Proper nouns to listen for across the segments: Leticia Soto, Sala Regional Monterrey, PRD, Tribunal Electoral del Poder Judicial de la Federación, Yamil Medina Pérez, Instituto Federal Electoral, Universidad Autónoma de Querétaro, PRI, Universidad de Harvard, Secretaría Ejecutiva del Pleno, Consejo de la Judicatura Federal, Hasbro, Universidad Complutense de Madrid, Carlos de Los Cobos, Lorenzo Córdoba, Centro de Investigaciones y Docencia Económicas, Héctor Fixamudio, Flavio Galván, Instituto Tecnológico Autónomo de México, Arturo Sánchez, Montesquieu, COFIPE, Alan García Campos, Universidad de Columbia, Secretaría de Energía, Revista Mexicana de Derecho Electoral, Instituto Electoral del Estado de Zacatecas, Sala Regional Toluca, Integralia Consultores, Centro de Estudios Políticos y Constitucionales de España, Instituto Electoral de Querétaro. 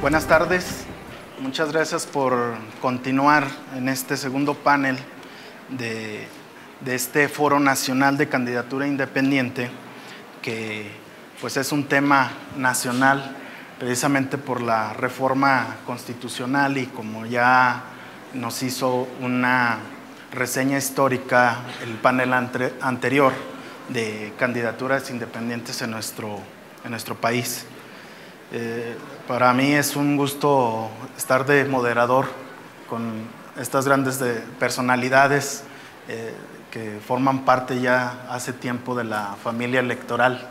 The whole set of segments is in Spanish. Buenas tardes, muchas gracias por continuar en este segundo panel de este Foro Nacional de Candidatura Independiente, que pues es un tema nacional precisamente por la reforma constitucional, y como ya nos hizo una reseña histórica el panel anterior de candidaturas independientes en nuestro país. Para mí es un gusto estar de moderador con estas grandes personalidades que forman parte ya hace tiempo de la familia electoral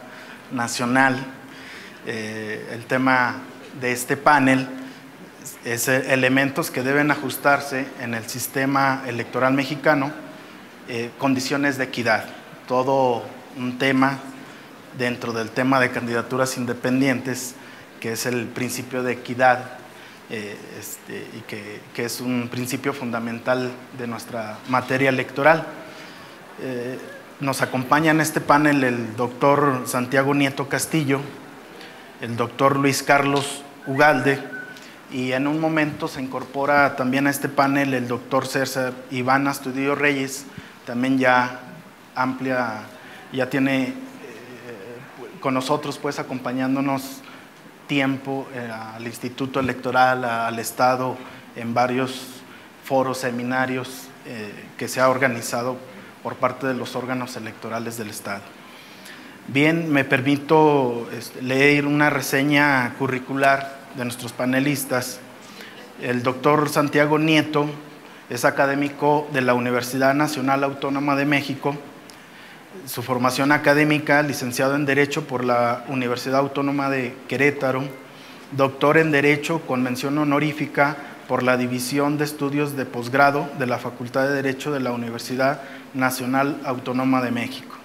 nacional. El tema de este panel es elementos que deben ajustarse en el sistema electoral mexicano, condiciones de equidad, todo un tema dentro del tema de candidaturas independientes, que es el principio de equidad y que es un principio fundamental de nuestra materia electoral. Nos acompaña en este panel el doctor Santiago Nieto Castillo, el doctor Luis Carlos Ugalde, y en un momento se incorpora también a este panel el doctor César Iván Astudillo Reyes, también ya amplia, ya tiene con nosotros, pues acompañándonos tiempo al Instituto Electoral, al Estado, en varios foros, seminarios que se ha organizado por parte de los órganos electorales del Estado. Bien, me permito leer una reseña curricular de nuestros panelistas. El doctor Santiago Nieto es académico de la Universidad Nacional Autónoma de México. Su formación académica, licenciado en Derecho por la Universidad Autónoma de Querétaro, doctor en Derecho con mención honorífica por la División de Estudios de Posgrado de la Facultad de Derecho de la Universidad Nacional Autónoma de México.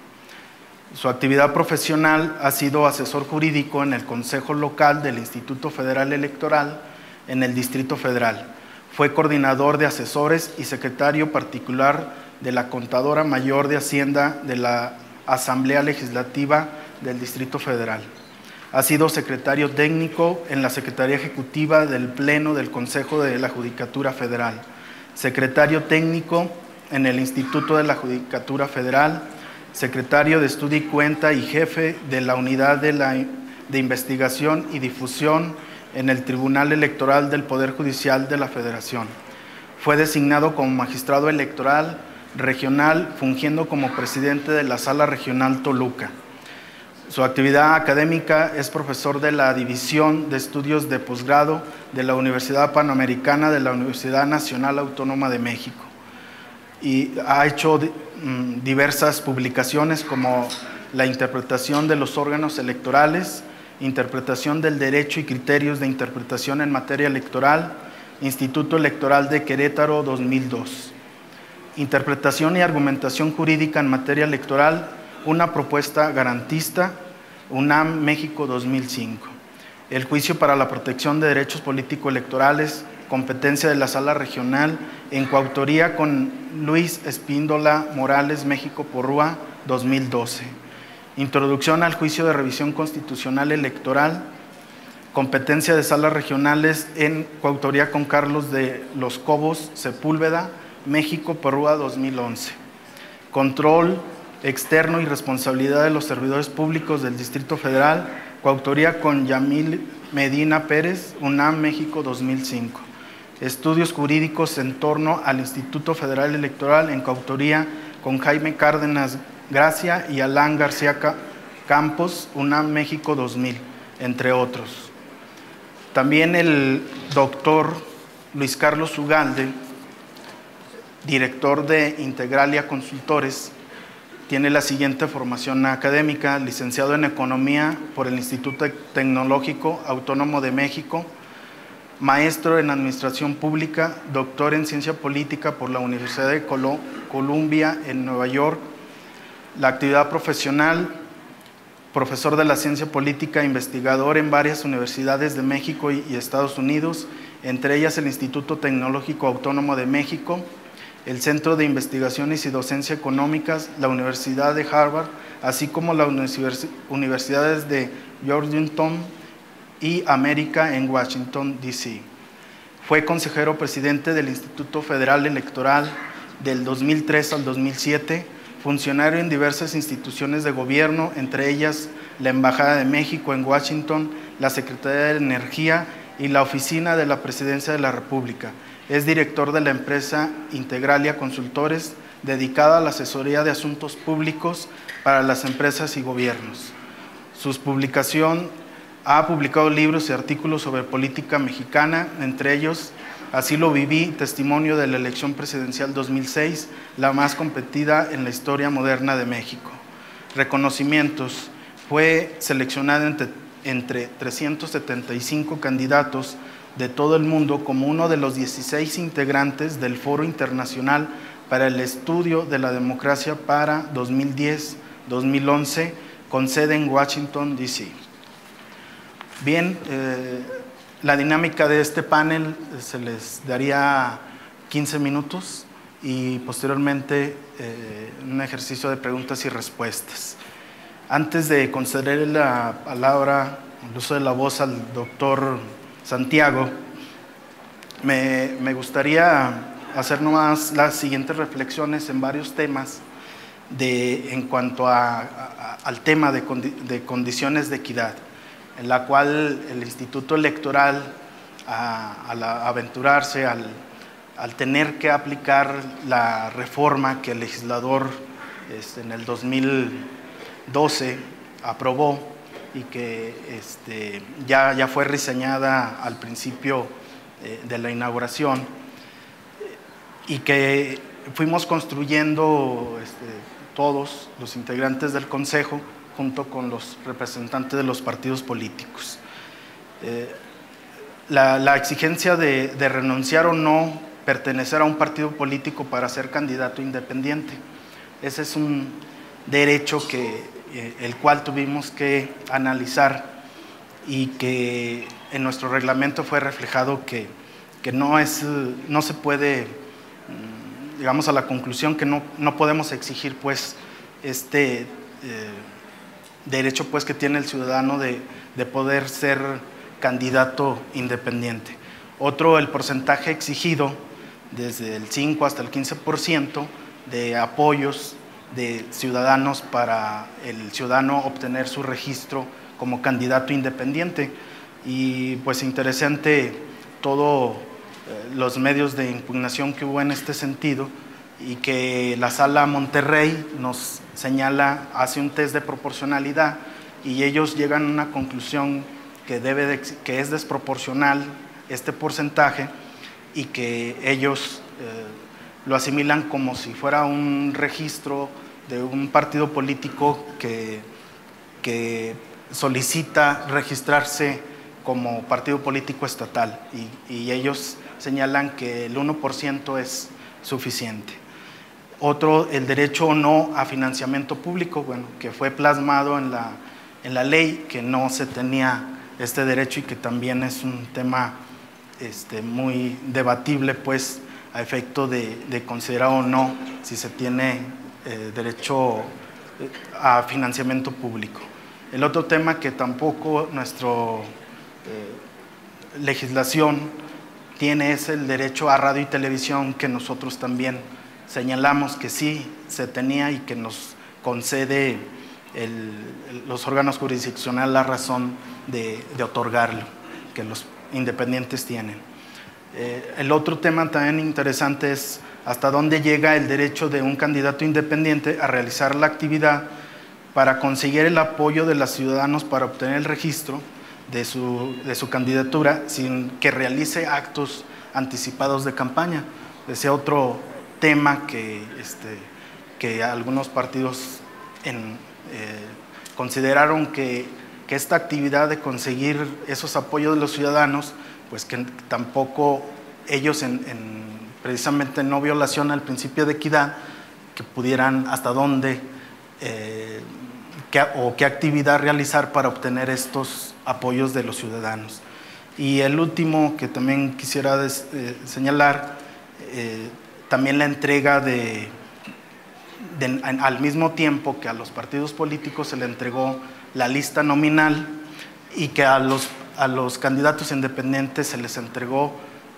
Su actividad profesional ha sido asesor jurídico en el Consejo Local del Instituto Federal Electoral en el Distrito Federal. Fue coordinador de asesores y secretario particular de la Contadora Mayor de Hacienda de la Asamblea Legislativa del Distrito Federal. Ha sido secretario técnico en la Secretaría Ejecutiva del Pleno del Consejo de la Judicatura Federal, secretario técnico en el Instituto de la Judicatura Federal, secretario de Estudio y Cuenta y jefe de la Unidad de Investigación y Difusión en el Tribunal Electoral del Poder Judicial de la Federación. Fue designado como magistrado electoral regional, fungiendo como presidente de la Sala Regional Toluca. Su actividad académica es profesor de la División de Estudios de Posgrado de la Universidad Panamericana de la Universidad Nacional Autónoma de México, y ha hecho diversas publicaciones como la interpretación de los órganos electorales, interpretación del derecho y criterios de interpretación en materia electoral, Instituto Electoral de Querétaro 2002. Interpretación y argumentación jurídica en materia electoral, una propuesta garantista, UNAM México 2005. El juicio para la protección de derechos político-electorales, competencia de la Sala Regional, en coautoría con Luis Espíndola Morales, México Porrúa 2012. Introducción al juicio de revisión constitucional electoral, competencia de salas regionales, en coautoría con Carlos de Los Cobos, Sepúlveda, México, Porrúa 2011. Control externo y responsabilidad de los servidores públicos del Distrito Federal, coautoría con Yamil Medina Pérez, UNAM, México 2005. Estudios jurídicos en torno al Instituto Federal Electoral, en coautoría con Jaime Cárdenas Gracia y Alan García Campos, UNAM, México 2000, entre otros. También el doctor Luis Carlos Ugalde, director de Integralia Consultores, tiene la siguiente formación académica: licenciado en Economía por el Instituto Tecnológico Autónomo de México, maestro en Administración Pública, doctor en Ciencia Política por la Universidad de Columbia en Nueva York. La actividad profesional: profesor de la ciencia política, investigador en varias universidades de México y Estados Unidos, entre ellas el Instituto Tecnológico Autónomo de México, el Centro de Investigaciones y Docencia Económicas, la Universidad de Harvard, así como las universidades de Georgetown y América en Washington, D.C. Fue consejero presidente del Instituto Federal Electoral del 2003 al 2007, funcionario en diversas instituciones de gobierno, entre ellas la Embajada de México en Washington, la Secretaría de Energía y la Oficina de la Presidencia de la República. Es director de la empresa Integralia Consultores, dedicada a la asesoría de asuntos públicos para las empresas y gobiernos. Ha publicado libros y artículos sobre política mexicana, entre ellos Así lo viví, testimonio de la elección presidencial 2006, la más competida en la historia moderna de México. Reconocimientos: fue seleccionado entre 375 candidatos de todo el mundo como uno de los 16 integrantes del Foro Internacional para el Estudio de la Democracia para 2010-2011, con sede en Washington, D.C. Bien, la dinámica de este panel se les daría 15 minutos y posteriormente un ejercicio de preguntas y respuestas. Antes de concederle la palabra, el uso de la voz al doctor Santiago, me gustaría hacer nomás las siguientes reflexiones en varios temas en cuanto al tema de condiciones de equidad, en la cual el Instituto Electoral, al aventurarse, al tener que aplicar la reforma que el legislador en el 2012 aprobó y que ya fue reseñada al principio de la inauguración, y que fuimos construyendo todos los integrantes del Consejo junto con los representantes de los partidos políticos. La exigencia de renunciar o no pertenecer a un partido político para ser candidato independiente. Ese es un derecho el cual tuvimos que analizar y que en nuestro reglamento fue reflejado que no se puede, llegamos a la conclusión que no podemos exigir pues derecho pues que tiene el ciudadano de poder ser candidato independiente. Otro, el porcentaje exigido desde el 5 hasta el 15% de apoyos de ciudadanos para el ciudadano obtener su registro como candidato independiente. Y pues interesante todo los medios de impugnación que hubo en este sentido, y que la Sala Monterrey nos señala, hace un test de proporcionalidad y ellos llegan a una conclusión que es desproporcional este porcentaje, y que ellos lo asimilan como si fuera un registro de un partido político que solicita registrarse como partido político estatal, y ellos señalan que el 1% es suficiente. Otro, el derecho o no a financiamiento público, bueno, que fue plasmado en la ley, que no se tenía este derecho y que también es un tema muy debatible pues a efecto de considerar o no si se tiene derecho a financiamiento público. El otro tema que tampoco nuestra legislación tiene es el derecho a radio y televisión, que nosotros también señalamos que sí se tenía y que nos concede los órganos jurisdiccionales la razón de otorgarlo, que los independientes tienen. El otro tema también interesante es hasta dónde llega el derecho de un candidato independiente a realizar la actividad para conseguir el apoyo de los ciudadanos para obtener el registro de su candidatura sin que realice actos anticipados de campaña. Ese otro tema que algunos partidos consideraron que esta actividad de conseguir esos apoyos de los ciudadanos, pues que tampoco ellos precisamente no violación al principio de equidad, que pudieran hasta dónde o qué actividad realizar para obtener estos apoyos de los ciudadanos. Y el último que también quisiera señalar, también la entrega al mismo tiempo que a los partidos políticos se le entregó la lista nominal, y que a los a los candidatos independientes se les entregó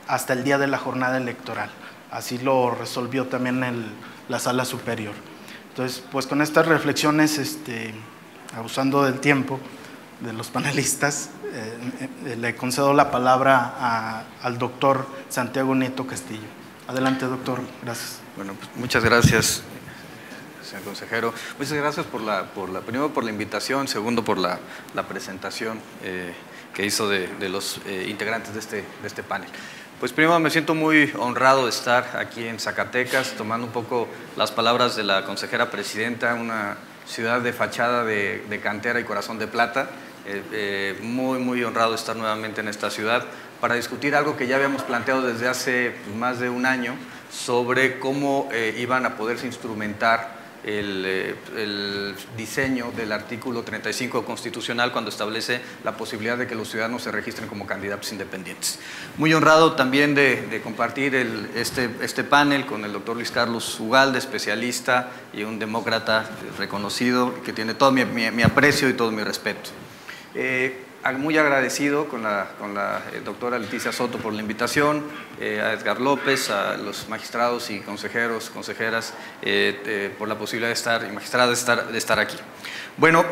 hasta el día de la jornada electoral. Así lo resolvió también la Sala Superior. Entonces, pues con estas reflexiones, abusando del tiempo de los panelistas, le concedo la palabra al doctor Santiago Nieto Castillo. Adelante, doctor. Gracias. Bueno, pues muchas gracias, señor consejero. Muchas gracias primero por la invitación, segundo por la presentación que hizo de los integrantes de este panel. Pues primero me siento muy honrado de estar aquí en Zacatecas, tomando un poco las palabras de la consejera presidenta, una ciudad de fachada de cantera y corazón de plata. Muy, muy honrado de estar nuevamente en esta ciudad para discutir algo que ya habíamos planteado desde hace más de un año sobre cómo iban a poderse instrumentar el diseño del artículo 35 constitucional cuando establece la posibilidad de que los ciudadanos se registren como candidatos independientes. Muy honrado también de compartir este panel con el doctor Luis Carlos Ugalde, especialista y un demócrata reconocido que tiene todo mi aprecio y todo mi respeto. Muy agradecido con la doctora Leticia Soto por la invitación, a Edgar López, a los magistrados y consejeros, consejeras, por la posibilidad de estar, magistrada, de estar aquí. Bueno,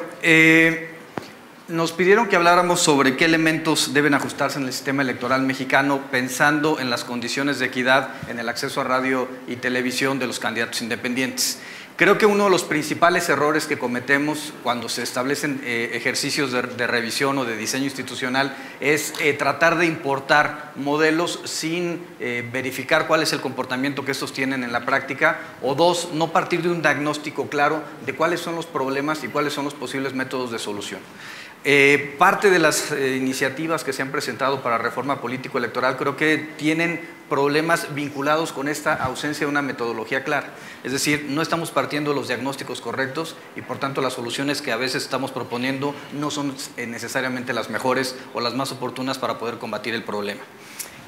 nos pidieron que habláramos sobre qué elementos deben ajustarse en el sistema electoral mexicano pensando en las condiciones de equidad en el acceso a radio y televisión de los candidatos independientes. Creo que uno de los principales errores que cometemos cuando se establecen ejercicios de revisión o de diseño institucional es tratar de importar modelos sin verificar cuál es el comportamiento que estos tienen en la práctica, o dos, no partir de un diagnóstico claro de cuáles son los problemas y cuáles son los posibles métodos de solución. Parte de las iniciativas que se han presentado para reforma político-electoral creo que tienen problemas vinculados con esta ausencia de una metodología clara. Es decir, no estamos partiendo de los diagnósticos correctos y por tanto las soluciones que a veces estamos proponiendo no son necesariamente las mejores o las más oportunas para poder combatir el problema.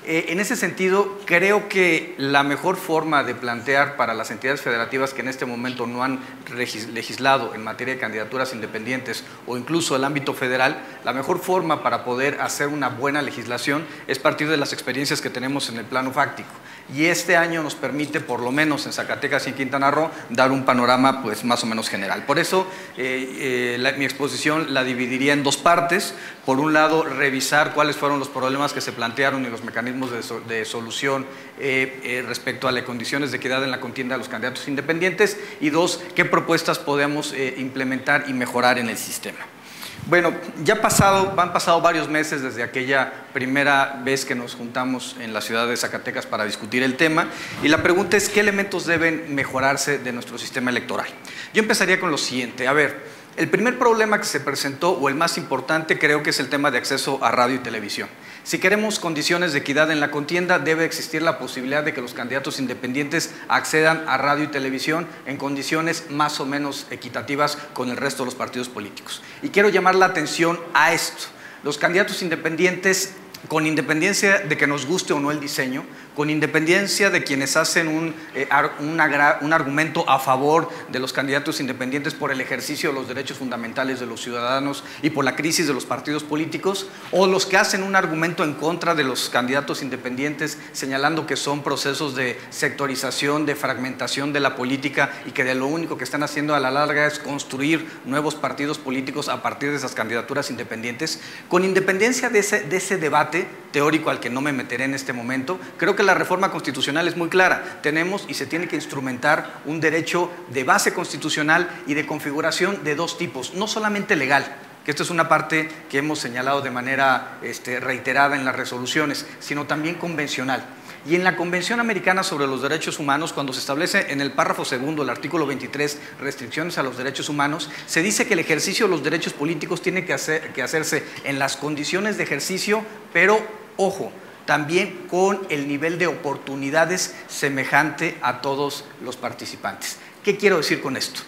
En ese sentido, creo que la mejor forma de plantear para las entidades federativas que en este momento no han legislado en materia de candidaturas independientes o incluso el ámbito federal, la mejor forma para poder hacer una buena legislación es partir de las experiencias que tenemos en el plano fáctico. Y este año nos permite, por lo menos en Zacatecas y en Quintana Roo, dar un panorama pues, más o menos general. Por eso, mi exposición la dividiría en dos partes. Por un lado, revisar cuáles fueron los problemas que se plantearon y los mecanismos de solución respecto a las condiciones de equidad en la contienda de los candidatos independientes, y dos, qué propuestas podemos implementar y mejorar en el sistema. Bueno, han pasado varios meses desde aquella primera vez que nos juntamos en la ciudad de Zacatecas para discutir el tema, y la pregunta es qué elementos deben mejorarse de nuestro sistema electoral. Yo empezaría con lo siguiente, a ver, el primer problema que se presentó, o el más importante, creo que es el tema de acceso a radio y televisión. Si queremos condiciones de equidad en la contienda, debe existir la posibilidad de que los candidatos independientes accedan a radio y televisión en condiciones más o menos equitativas con el resto de los partidos políticos. Y quiero llamar la atención a esto. Los candidatos independientes, con independencia de que nos guste o no el diseño, con independencia de quienes hacen un argumento a favor de los candidatos independientes por el ejercicio de los derechos fundamentales de los ciudadanos y por la crisis de los partidos políticos, o los que hacen un argumento en contra de los candidatos independientes señalando que son procesos de sectorización, de fragmentación de la política y que de lo único que están haciendo a la larga es construir nuevos partidos políticos a partir de esas candidaturas independientes. Con independencia de ese debate teórico al que no me meteré en este momento, creo que la reforma constitucional es muy clara. Tenemos y se tiene que instrumentar un derecho de base constitucional y de configuración de dos tipos, no solamente legal, que esta es una parte que hemos señalado de manera reiterada en las resoluciones, sino también convencional. Y en la Convención Americana sobre los Derechos Humanos, cuando se establece en el párrafo segundo, el artículo 23, restricciones a los derechos humanos, se dice que el ejercicio de los derechos políticos tiene que hacerse en las condiciones de ejercicio, pero, ojo, también con el nivel de oportunidades semejante a todos los participantes. ¿Qué quiero decir con esto?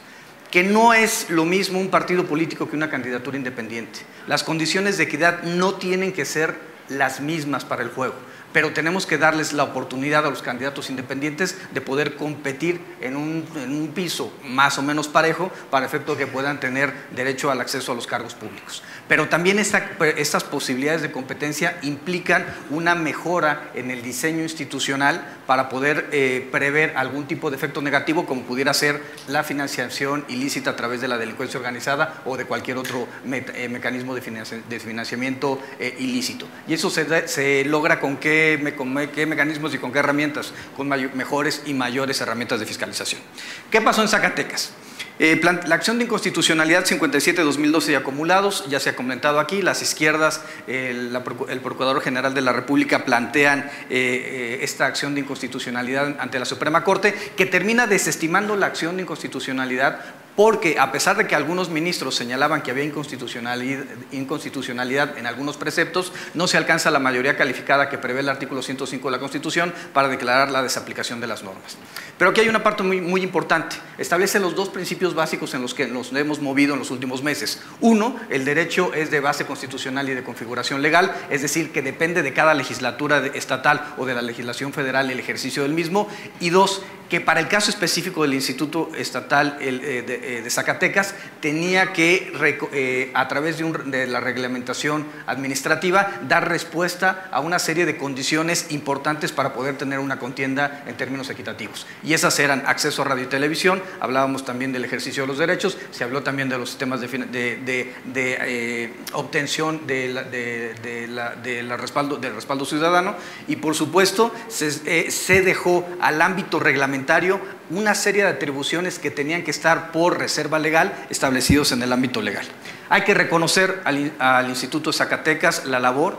Que no es lo mismo un partido político que una candidatura independiente. Las condiciones de equidad no tienen que ser las mismas para el juego. pero tenemos que darles la oportunidad a los candidatos independientes de poder competir en un piso más o menos parejo para efecto que puedan tener derecho al acceso a los cargos públicos. Pero también estas posibilidades de competencia implican una mejora en el diseño institucional para poder prever algún tipo de efecto negativo como pudiera ser la financiación ilícita a través de la delincuencia organizada o de cualquier otro mecanismo de financiamiento ilícito. Y eso se logra con qué mecanismos y con qué herramientas, con mejores y mayores herramientas de fiscalización. ¿Qué pasó en Zacatecas? La acción de inconstitucionalidad 57-2012 y acumulados, ya se ha comentado aquí, las izquierdas, el Procurador General de la República plantean esta acción de inconstitucionalidad ante la Suprema Corte, que termina desestimando la acción de inconstitucionalidad porque a pesar de que algunos ministros señalaban que había inconstitucionalidad en algunos preceptos, no se alcanza la mayoría calificada que prevé el artículo 105 de la Constitución para declarar la desaplicación de las normas. Pero aquí hay una parte muy, muy importante. Establece los dos principios básicos en los que nos hemos movido en los últimos meses. Uno, el derecho es de base constitucional y de configuración legal, es decir, que depende de cada legislatura estatal o de la legislación federal el ejercicio del mismo. Y dos, que para el caso específico del Instituto Estatal de Zacatecas tenía que, a través de la reglamentación administrativa, dar respuesta a una serie de condiciones importantes para poder tener una contienda en términos equitativos. Y esas eran acceso a radio y televisión, hablábamos también del ejercicio de los derechos, se habló también de los sistemas de obtención del respaldo ciudadano y, por supuesto, se dejó al ámbito reglamentario una serie de atribuciones que tenían que estar por reserva legal establecidos en el ámbito legal. Hay que reconocer al Instituto de Zacatecas la labor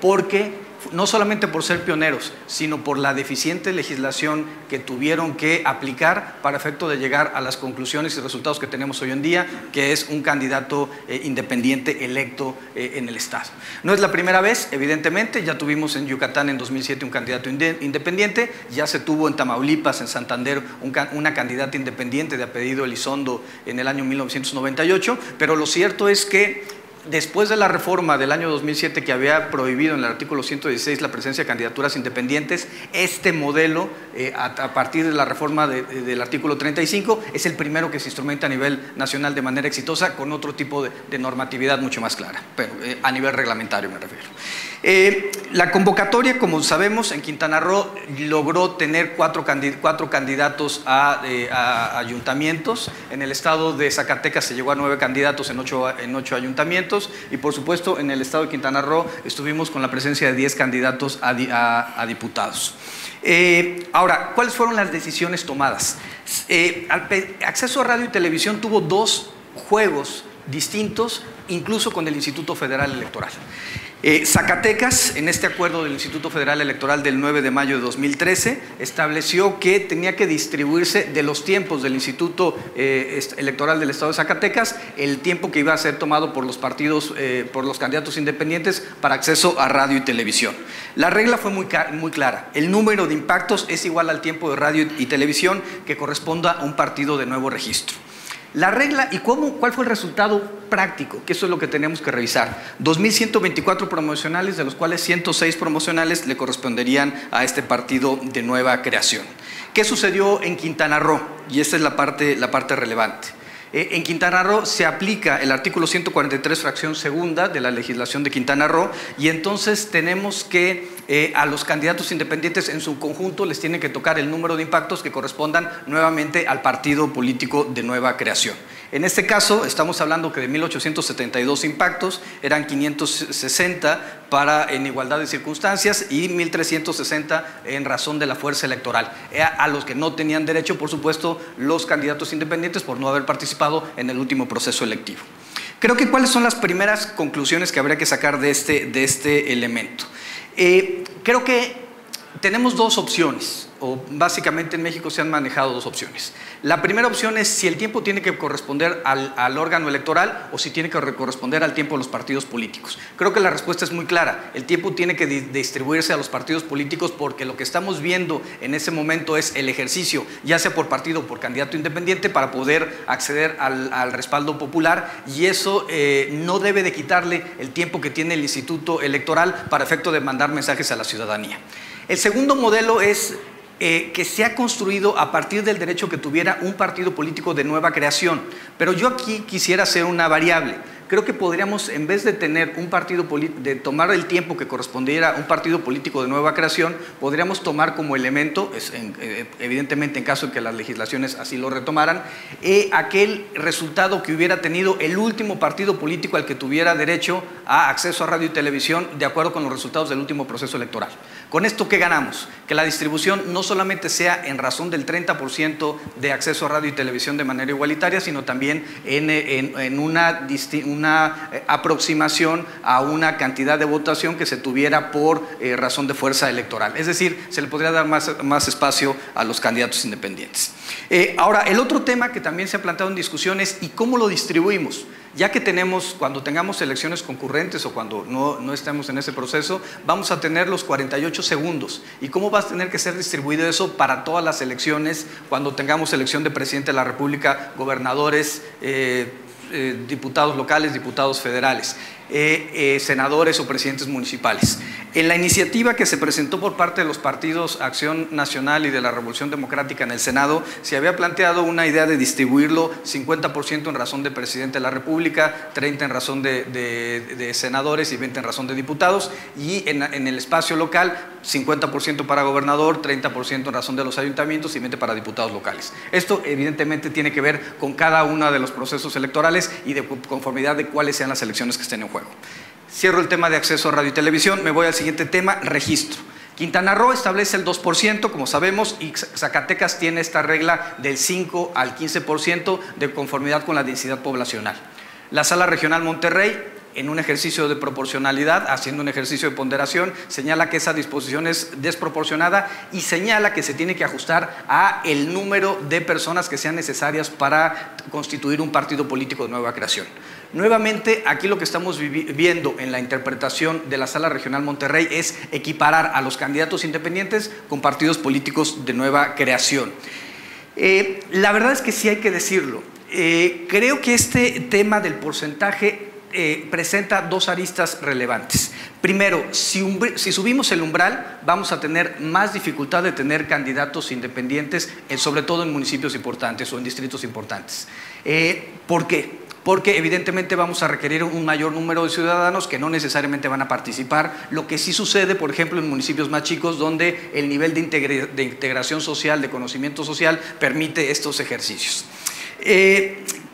porque no solamente por ser pioneros, sino por la deficiente legislación que tuvieron que aplicar para efecto de llegar a las conclusiones y resultados que tenemos hoy en día, que es un candidato independiente electo en el Estado. No es la primera vez, evidentemente, ya tuvimos en Yucatán en 2007 un candidato independiente, ya se tuvo en Tamaulipas, en Santander, una candidata independiente de apellido Elizondo en el año 1998, pero lo cierto es que después de la reforma del año 2007 que había prohibido en el artículo 116 la presencia de candidaturas independientes, este modelo, a partir de la reforma del artículo 35, es el primero que se instrumenta a nivel nacional de manera exitosa con otro tipo de normatividad mucho más clara, pero a nivel reglamentario me refiero. La convocatoria, como sabemos, en Quintana Roo logró tener cuatro candidatos a ayuntamientos. En el estado de Zacatecas se llegó a 9 candidatos en 8 ayuntamientos y, por supuesto, en el estado de Quintana Roo estuvimos con la presencia de 10 candidatos a diputados. Ahora, ¿cuáles fueron las decisiones tomadas? Acceso a radio y televisión tuvo 2 juegos distintos, incluso con el Instituto Federal Electoral. Zacatecas, en este acuerdo del Instituto Federal Electoral del 9 de mayo de 2013, estableció que tenía que distribuirse de los tiempos del Instituto Electoral del Estado de Zacatecas el tiempo que iba a ser tomado por los partidos, por los candidatos independientes para acceso a radio y televisión. La regla fue muy clara, el número de impactos es igual al tiempo de radio y televisión que corresponda a un partido de nuevo registro. La regla y cuál fue el resultado práctico, que eso es lo que tenemos que revisar. 2.124 promocionales, de los cuales 106 promocionales le corresponderían a este partido de nueva creación. ¿Qué sucedió en Quintana Roo? Y esta es la parte relevante. En Quintana Roo se aplica el artículo 143, fracción segunda de la legislación de Quintana Roo y entonces tenemos que a los candidatos independientes en su conjunto les tiene que tocar el número de impactos que correspondan nuevamente al partido político de nueva creación. En este caso estamos hablando que de 1.872 impactos eran 560 en igualdad de circunstancias y 1.360 en razón de la fuerza electoral, a los que no tenían derecho, por supuesto, los candidatos independientes por no haber participado en el último proceso electivo. Creo que cuáles son las primeras conclusiones que habría que sacar de este elemento. Creo que tenemos dos opciones. o básicamente en México se han manejado dos opciones. La primera opción es si el tiempo tiene que corresponder al órgano electoral o si tiene que corresponder al tiempo de los partidos políticos. Creo que la respuesta es muy clara. El tiempo tiene que distribuirse a los partidos políticos, porque lo que estamos viendo en ese momento es el ejercicio, ya sea por partido o por candidato independiente, para poder acceder al respaldo popular, y eso no debe de quitarle el tiempo que tiene el Instituto Electoral para efecto de mandar mensajes a la ciudadanía. El segundo modelo es que se ha construido a partir del derecho que tuviera un partido político de nueva creación. Pero yo aquí quisiera hacer una variable. Creo que podríamos, en vez de tener un partido de tomar el tiempo que correspondiera a un partido político de nueva creación, podríamos tomar como elemento, evidentemente en caso de que las legislaciones así lo retomaran, aquel resultado que hubiera tenido el último partido político al que tuviera derecho a acceso a radio y televisión de acuerdo con los resultados del último proceso electoral. ¿Con esto qué ganamos? Que la distribución no solamente sea en razón del 30% de acceso a radio y televisión de manera igualitaria, sino también en una aproximación a una cantidad de votación que se tuviera por razón de fuerza electoral. Es decir, se le podría dar más espacio a los candidatos independientes. Ahora, el otro tema que también se ha planteado en discusión es ¿y cómo lo distribuimos? Ya que cuando tengamos elecciones concurrentes o cuando no estemos en ese proceso, vamos a tener los 48 segundos. ¿Y cómo va a tener que ser distribuido eso para todas las elecciones, cuando tengamos elección de presidente de la República, gobernadores, diputados locales, diputados federales, senadores o presidentes municipales? En la iniciativa que se presentó por parte de los partidos Acción Nacional y de la Revolución Democrática en el Senado, se había planteado una idea de distribuirlo 50% en razón de presidente de la República, 30% en razón de senadores y 20% en razón de diputados, y en el espacio local 50% para gobernador, 30% en razón de los ayuntamientos y 20% para diputados locales. Esto evidentemente tiene que ver con cada uno de los procesos electorales y de conformidad de cuáles sean las elecciones que estén en juego. Cierro el tema de acceso a radio y televisión, me voy al siguiente tema, registro. Quintana Roo establece el 2%, como sabemos, y Zacatecas tiene esta regla del 5 al 15% de conformidad con la densidad poblacional. La Sala Regional Monterrey, en un ejercicio de proporcionalidad, haciendo un ejercicio de ponderación, señala que esa disposición es desproporcionada y señala que se tiene que ajustar a el número de personas que sean necesarias para constituir un partido político de nueva creación. Nuevamente, aquí lo que estamos viendo en la interpretación de la Sala Regional Monterrey es equiparar a los candidatos independientes con partidos políticos de nueva creación. La verdad es que sí hay que decirlo. Creo que este tema del porcentaje presenta dos aristas relevantes. Primero, si subimos el umbral, vamos a tener más dificultad de tener candidatos independientes, sobre todo en municipios importantes o en distritos importantes. ¿Por qué? Porque evidentemente vamos a requerir un mayor número de ciudadanos que no necesariamente van a participar, lo que sí sucede, por ejemplo, en municipios más chicos, donde el nivel de integración social, de conocimiento social, permite estos ejercicios.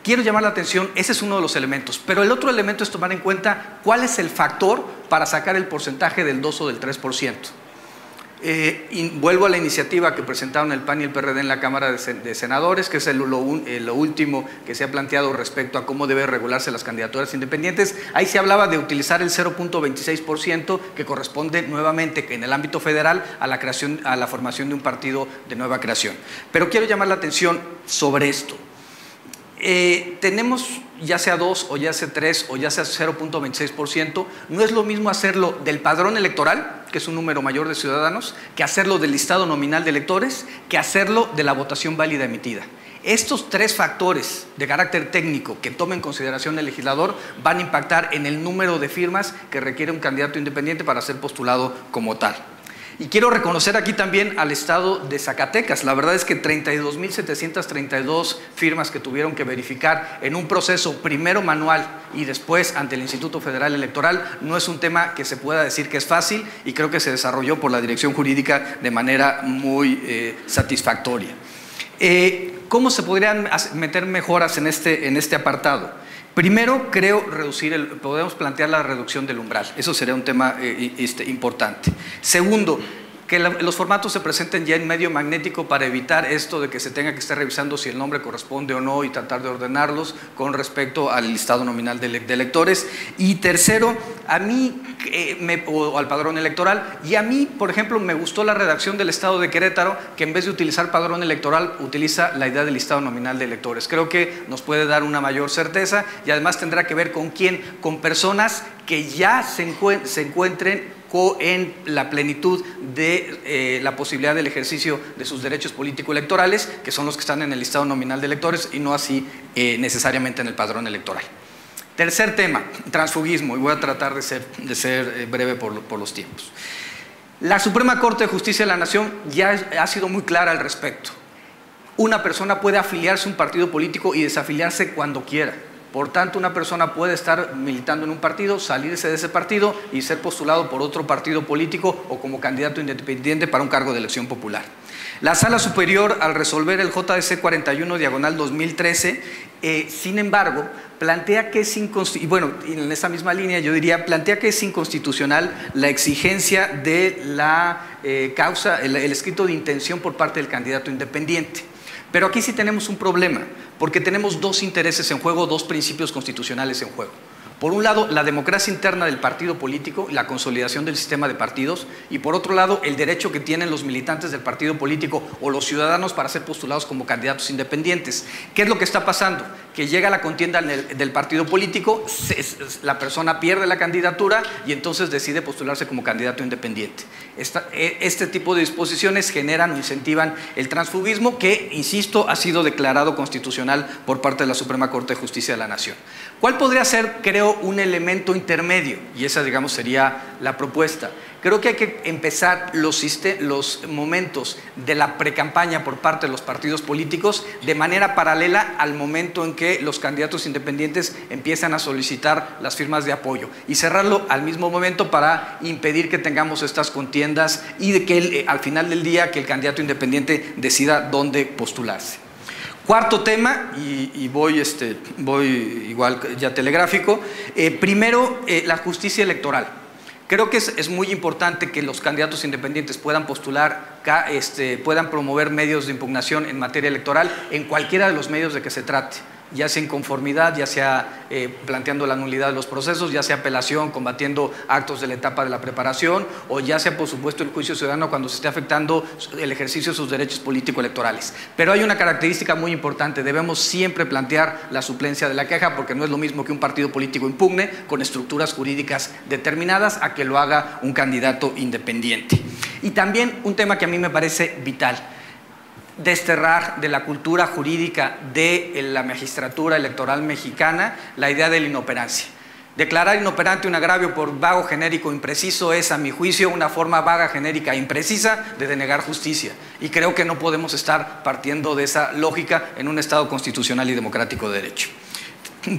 Quiero llamar la atención, ese es uno de los elementos, pero el otro elemento es tomar en cuenta cuál es el factor para sacar el porcentaje del 2 o del 3%. Y vuelvo a la iniciativa que presentaron el PAN y el PRD en la Cámara de Senadores, que es lo último que se ha planteado respecto a cómo deben regularse las candidaturas independientes. Ahí se hablaba de utilizar el 0.26% que corresponde nuevamente en el ámbito federal a la formación de un partido de nueva creación. Pero quiero llamar la atención sobre esto. Tenemos ya sea 2 o ya sea 3 o ya sea 0.26%, no es lo mismo hacerlo del padrón electoral, que es un número mayor de ciudadanos, que hacerlo del listado nominal de electores, que hacerlo de la votación válida emitida. Estos tres factores de carácter técnico que tome en consideración el legislador van a impactar en el número de firmas que requiere un candidato independiente para ser postulado como tal. Y quiero reconocer aquí también al estado de Zacatecas. La verdad es que 32.732 firmas que tuvieron que verificar en un proceso primero manual y después ante el Instituto Federal Electoral no es un tema que se pueda decir que es fácil, y creo que se desarrolló por la dirección jurídica de manera muy satisfactoria. ¿Cómo se podrían meter mejoras en este apartado? Primero, creo podemos plantear la reducción del umbral. Eso sería un tema importante. Segundo, que los formatos se presenten ya en medio magnético para evitar esto de que se tenga que estar revisando si el nombre corresponde o no y tratar de ordenarlos con respecto al listado nominal de electores. Y tercero, a mí, o al padrón electoral, y a mí, por ejemplo, me gustó la redacción del Estado de Querétaro, que en vez de utilizar padrón electoral, utiliza la idea del listado nominal de electores. Creo que nos puede dar una mayor certeza y además tendrá que ver con quién, con personas que ya se encuentren en la plenitud de la posibilidad del ejercicio de sus derechos político-electorales, que son los que están en el listado nominal de electores y no así necesariamente en el padrón electoral. Tercer tema, transfugismo, y voy a tratar de ser breve por los tiempos. La Suprema Corte de Justicia de la Nación ya ha sido muy clara al respecto. Una persona puede afiliarse a un partido político y desafiliarse cuando quiera. Por tanto, una persona puede estar militando en un partido, salirse de ese partido y ser postulado por otro partido político o como candidato independiente para un cargo de elección popular. La Sala Superior, al resolver el JDC 41/2013, sin embargo, plantea que es inconstitucional, bueno, en esa misma línea yo diría, plantea que es inconstitucional la exigencia de la causa, el escrito de intención por parte del candidato independiente. Pero aquí sí tenemos un problema, porque tenemos dos intereses en juego, dos principios constitucionales en juego. Por un lado, la democracia interna del partido político, la consolidación del sistema de partidos, y por otro lado, el derecho que tienen los militantes del partido político o los ciudadanos para ser postulados como candidatos independientes. ¿Qué es lo que está pasando? Que llega la contienda del partido político, la persona pierde la candidatura y entonces decide postularse como candidato independiente. Este tipo de disposiciones generan o incentivan el transfugismo que, insisto, ha sido declarado constitucional por parte de la Suprema Corte de Justicia de la Nación. ¿Cuál podría ser, creo, un elemento intermedio? Y esa, digamos, sería la propuesta. Creo que hay que empezar los momentos de la precampaña por parte de los partidos políticos de manera paralela al momento en que los candidatos independientes empiezan a solicitar las firmas de apoyo y cerrarlo al mismo momento para impedir que tengamos estas contiendas y de que al final del día que el candidato independiente decida dónde postularse. Cuarto tema, y voy igual ya telegráfico, primero la justicia electoral. Creo que es muy importante que los candidatos independientes puedan postular, puedan promover medios de impugnación en materia electoral en cualquiera de los medios de que se trate, ya sea inconformidad, ya sea planteando la nulidad de los procesos, ya sea apelación, combatiendo actos de la etapa de la preparación o ya sea, por supuesto, el juicio ciudadano cuando se esté afectando el ejercicio de sus derechos político-electorales. Pero hay una característica muy importante, debemos siempre plantear la suplencia de la queja porque no es lo mismo que un partido político impugne con estructuras jurídicas determinadas a que lo haga un candidato independiente. Y también un tema que a mí me parece vital, desterrar de la cultura jurídica de la magistratura electoral mexicana la idea de la inoperancia. Declarar inoperante un agravio por vago, genérico, impreciso es, a mi juicio, una forma vaga, genérica e imprecisa de denegar justicia. Y creo que no podemos estar partiendo de esa lógica en un Estado constitucional y democrático de derecho.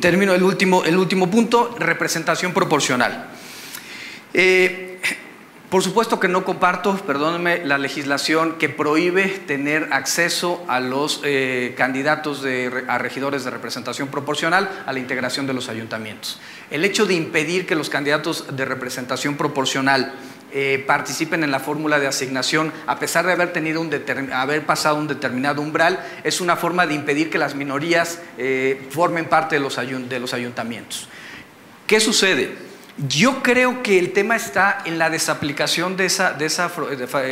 Termino el último punto, representación proporcional. Por supuesto que no comparto, perdónenme, la legislación que prohíbe tener acceso a los candidatos a regidores de representación proporcional a la integración de los ayuntamientos. El hecho de impedir que los candidatos de representación proporcional participen en la fórmula de asignación a pesar de haber pasado un determinado umbral es una forma de impedir que las minorías formen parte de los ayuntamientos. ¿Qué sucede? Yo creo que el tema está en la desaplicación de esa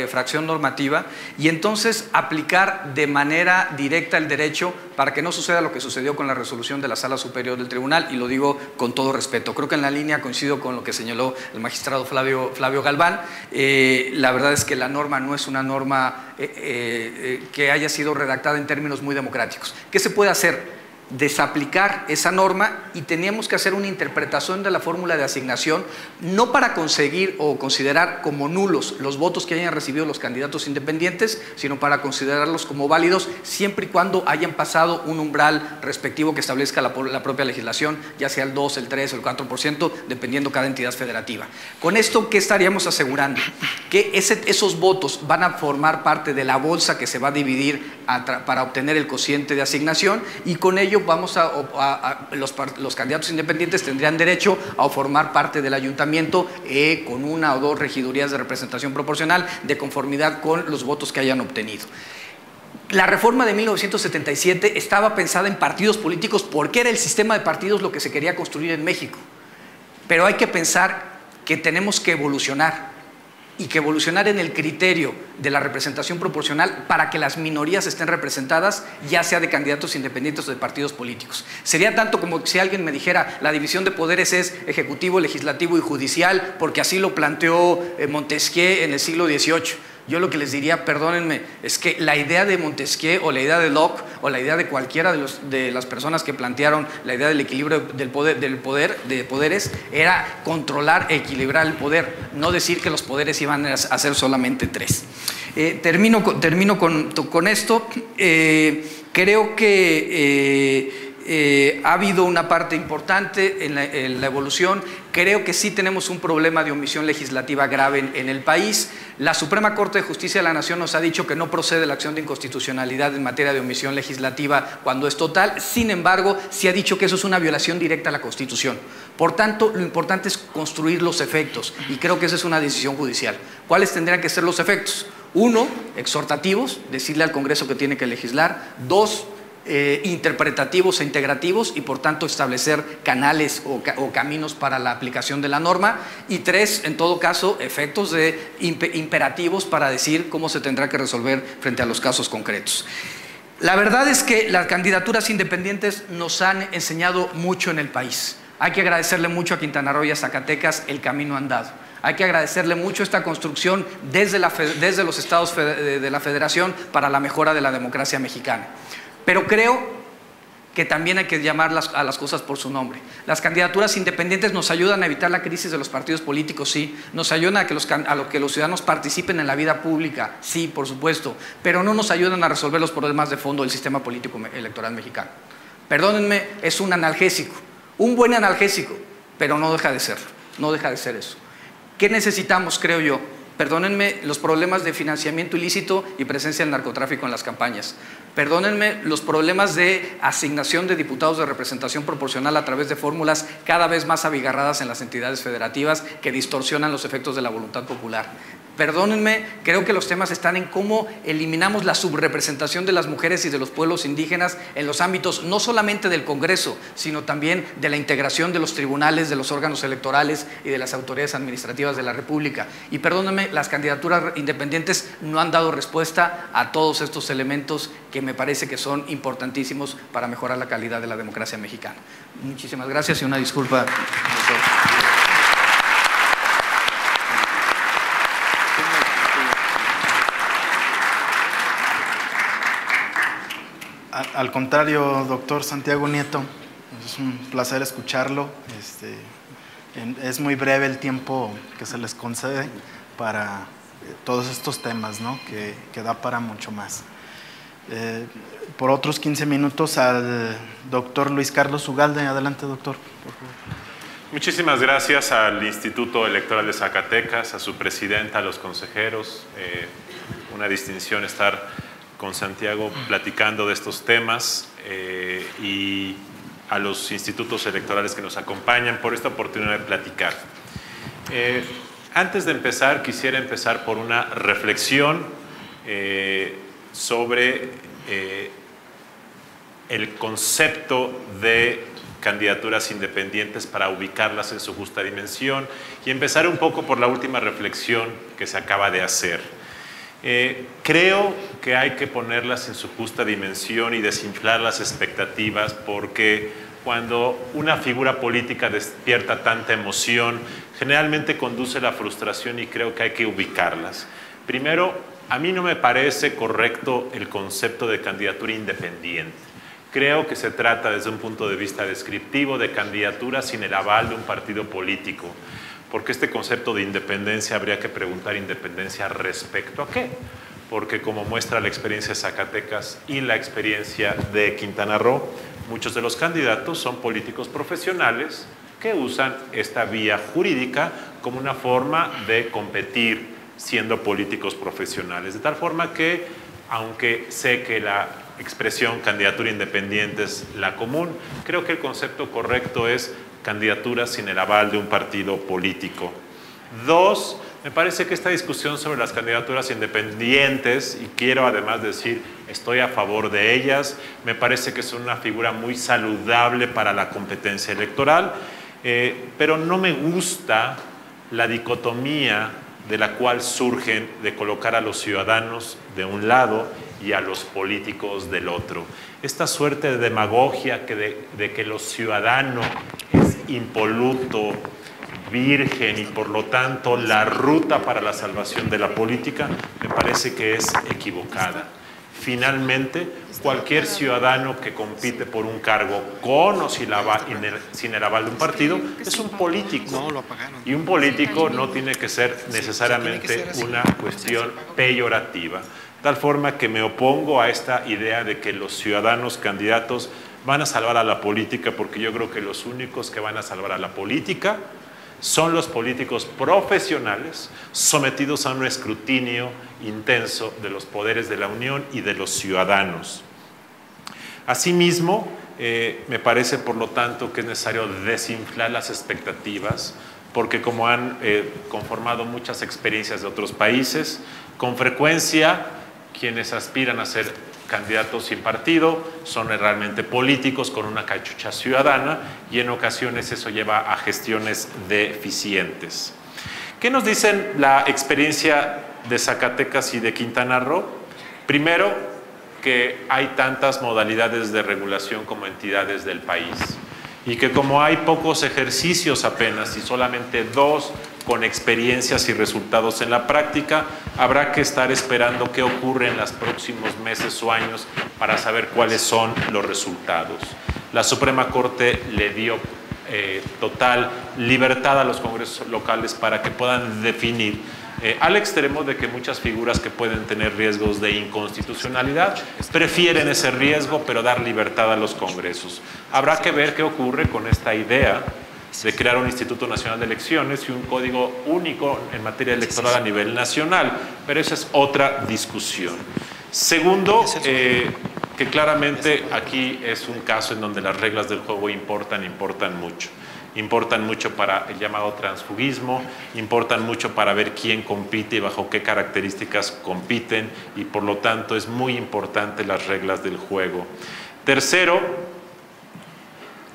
fracción normativa y entonces aplicar de manera directa el derecho para que no suceda lo que sucedió con la resolución de la Sala Superior del Tribunal, y lo digo con todo respeto. Creo que en la línea coincido con lo que señaló el magistrado Flavio Galván. La verdad es que la norma no es una norma que haya sido redactada en términos muy democráticos. ¿Qué se puede hacer? Desaplicar esa norma y teníamos que hacer una interpretación de la fórmula de asignación, no para conseguir o considerar como nulos los votos que hayan recibido los candidatos independientes, sino para considerarlos como válidos siempre y cuando hayan pasado un umbral respectivo que establezca la propia legislación, ya sea el 2, el 3 o el 4%, dependiendo cada entidad federativa. Con esto, ¿qué estaríamos asegurando? Que esos votos van a formar parte de la bolsa que se va a dividir para obtener el cociente de asignación y con ello ello vamos los candidatos independientes tendrían derecho a formar parte del ayuntamiento con una o dos regidurías de representación proporcional de conformidad con los votos que hayan obtenido. La reforma de 1977 estaba pensada en partidos políticos porque era el sistema de partidos lo que se quería construir en México. Pero hay que pensar que tenemos que evolucionar y que evolucionar en el criterio de la representación proporcional para que las minorías estén representadas, ya sea de candidatos independientes o de partidos políticos. Sería tanto como si alguien me dijera la división de poderes es ejecutivo, legislativo y judicial porque así lo planteó Montesquieu en el siglo XVIII. Yo lo que les diría, perdónenme, es que la idea de Montesquieu o la idea de Locke o la idea de cualquiera de las personas que plantearon la idea del equilibrio de poderes era controlar e equilibrar el poder, no decir que los poderes iban a ser solamente tres. Termino con esto. Creo que ha habido una parte importante en la evolución. Creo que sí tenemos un problema de omisión legislativa grave en el país. La Suprema Corte de Justicia de la Nación nos ha dicho que no procede la acción de inconstitucionalidad en materia de omisión legislativa cuando es total. Sin embargo, sí ha dicho que eso es una violación directa a la Constitución. Por tanto, lo importante es construir los efectos y creo que esa es una decisión judicial. ¿Cuáles tendrían que ser los efectos? Uno, exhortativos, decirle al Congreso que tiene que legislar. Dos, interpretativos e integrativos y por tanto establecer canales o caminos para la aplicación de la norma y tres, en todo caso, efectos de imperativos para decir cómo se tendrá que resolver frente a los casos concretos. La verdad es que las candidaturas independientes nos han enseñado mucho en el país. Hay que agradecerle mucho a Quintana Roo y a Zacatecas el camino andado. Hay que agradecerle mucho esta construcción desde los estados de la Federación para la mejora de la democracia mexicana. Pero creo que también hay que llamar a las cosas por su nombre. Las candidaturas independientes nos ayudan a evitar la crisis de los partidos políticos, sí. Nos ayudan a que los ciudadanos participen en la vida pública, sí, por supuesto. Pero no nos ayudan a resolver los problemas de fondo del sistema político electoral mexicano. Perdónenme, es un analgésico, un buen analgésico, pero no deja de serlo, no deja de ser eso. ¿Qué necesitamos, creo yo? Perdónenme los problemas de financiamiento ilícito y presencia del narcotráfico en las campañas. Perdónenme los problemas de asignación de diputados de representación proporcional a través de fórmulas cada vez más abigarradas en las entidades federativas que distorsionan los efectos de la voluntad popular. Perdónenme, creo que los temas están en cómo eliminamos la subrepresentación de las mujeres y de los pueblos indígenas en los ámbitos no solamente del Congreso, sino también de la integración de los tribunales, de los órganos electorales y de las autoridades administrativas de la República. Y perdónenme, las candidaturas independientes no han dado respuesta a todos estos elementos que me parece que son importantísimos para mejorar la calidad de la democracia mexicana. Muchísimas gracias y una disculpa. Al contrario, doctor Santiago Nieto, es un placer escucharlo. Es muy breve el tiempo que se les concede para todos estos temas, ¿no? que da para mucho más. Por otros 15 minutos al doctor Luis Carlos Ugalde. Adelante, doctor, por favor. Muchísimas gracias al Instituto Electoral de Zacatecas, a su presidenta, a los consejeros. Una distinción estar con Santiago platicando de estos temas y a los institutos electorales que nos acompañan por esta oportunidad de platicar. Antes de empezar, quisiera empezar por una reflexión sobre el concepto de candidaturas independientes para ubicarlas en su justa dimensión y empezar un poco por la última reflexión que se acaba de hacer. Creo que hay que ponerlas en su justa dimensión y desinflar las expectativas porque cuando una figura política despierta tanta emoción, generalmente conduce a la frustración y creo que hay que ubicarlas. Primero, a mí no me parece correcto el concepto de candidatura independiente. Creo que se trata desde un punto de vista descriptivo de candidatura sin el aval de un partido político. Porque este concepto de independencia habría que preguntar independencia respecto a qué. Porque como muestra la experiencia de Zacatecas y la experiencia de Quintana Roo, muchos de los candidatos son políticos profesionales que usan esta vía jurídica como una forma de competir siendo políticos profesionales. De tal forma que, aunque sé que la expresión candidatura independiente es la común. Creo que el concepto correcto es candidatura sin el aval de un partido político. Dos, me parece que esta discusión sobre las candidaturas independientes, y quiero además decir, estoy a favor de ellas, me parece que es una figura muy saludable para la competencia electoral, pero no me gusta la dicotomía de la cual surgen de colocar a los ciudadanos de un lado y a los políticos del otro. Esta suerte de demagogia de que lo ciudadano es impoluto, virgen y por lo tanto la ruta para la salvación de la política me parece que es equivocada. Finalmente, cualquier ciudadano que compite por un cargo con o sin el aval de un partido es un político, y un político no tiene que ser necesariamente una cuestión peyorativa. Tal forma que me opongo a esta idea de que los ciudadanos candidatos van a salvar a la política, porque yo creo que los únicos que van a salvar a la política son los políticos profesionales sometidos a un escrutinio intenso de los poderes de la Unión y de los ciudadanos. Asimismo, me parece, por lo tanto, que es necesario desinflar las expectativas, porque como han conformado muchas experiencias de otros países, con frecuencia quienes aspiran a ser candidatos sin partido son realmente políticos con una cachucha ciudadana, y en ocasiones eso lleva a gestiones deficientes. ¿Qué nos dicen la experiencia de Zacatecas y de Quintana Roo? Primero, que hay tantas modalidades de regulación como entidades del país, y que como hay pocos ejercicios apenas y solamente dos con experiencias y resultados en la práctica, habrá que estar esperando qué ocurre en los próximos meses o años para saber cuáles son los resultados. La Suprema Corte le dio total libertad a los congresos locales para que puedan definir, al extremo de que muchas figuras que pueden tener riesgos de inconstitucionalidad prefieren ese riesgo, pero dar libertad a los congresos. Habrá que ver qué ocurre con esta idea de crear un Instituto Nacional de Elecciones y un código único en materia electoral a nivel nacional, pero esa es otra discusión. Segundo, que claramente aquí es un caso en donde las reglas del juego importan mucho. Importan mucho para el llamado transfugismo, importan mucho para ver quién compite y bajo qué características compiten, y por lo tanto es muy importante las reglas del juego. Tercero,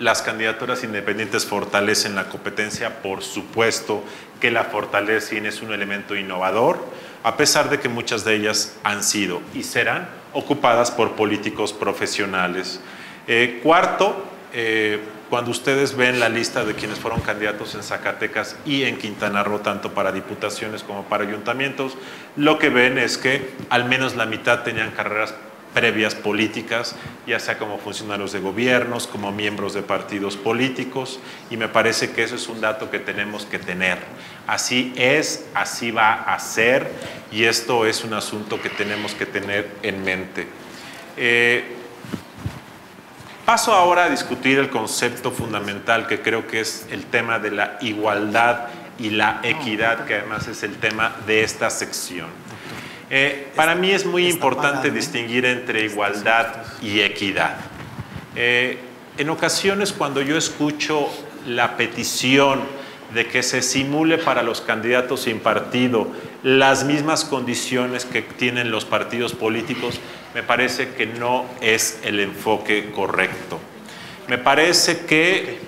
las candidaturas independientes fortalecen la competencia, por supuesto que la fortalecen, es un elemento innovador, a pesar de que muchas de ellas han sido y serán ocupadas por políticos profesionales. Cuarto, cuando ustedes ven la lista de quienes fueron candidatos en Zacatecas y en Quintana Roo, tanto para diputaciones como para ayuntamientos, lo que ven es que al menos la mitad tenían carreras previas políticas, ya sea como funcionarios de gobiernos, como miembros de partidos políticos, y me parece que eso es un dato que tenemos que tener. Así es, así va a ser, y esto es un asunto que tenemos que tener en mente. Paso ahora a discutir el concepto fundamental, que creo que es el tema de la igualdad y la equidad, que además es el tema de esta sección. Para mí es muy importante distinguir entre igualdad y equidad. En ocasiones, cuando yo escucho la petición de que se simule para los candidatos sin partido las mismas condiciones que tienen los partidos políticos, me parece que no es el enfoque correcto. Me parece que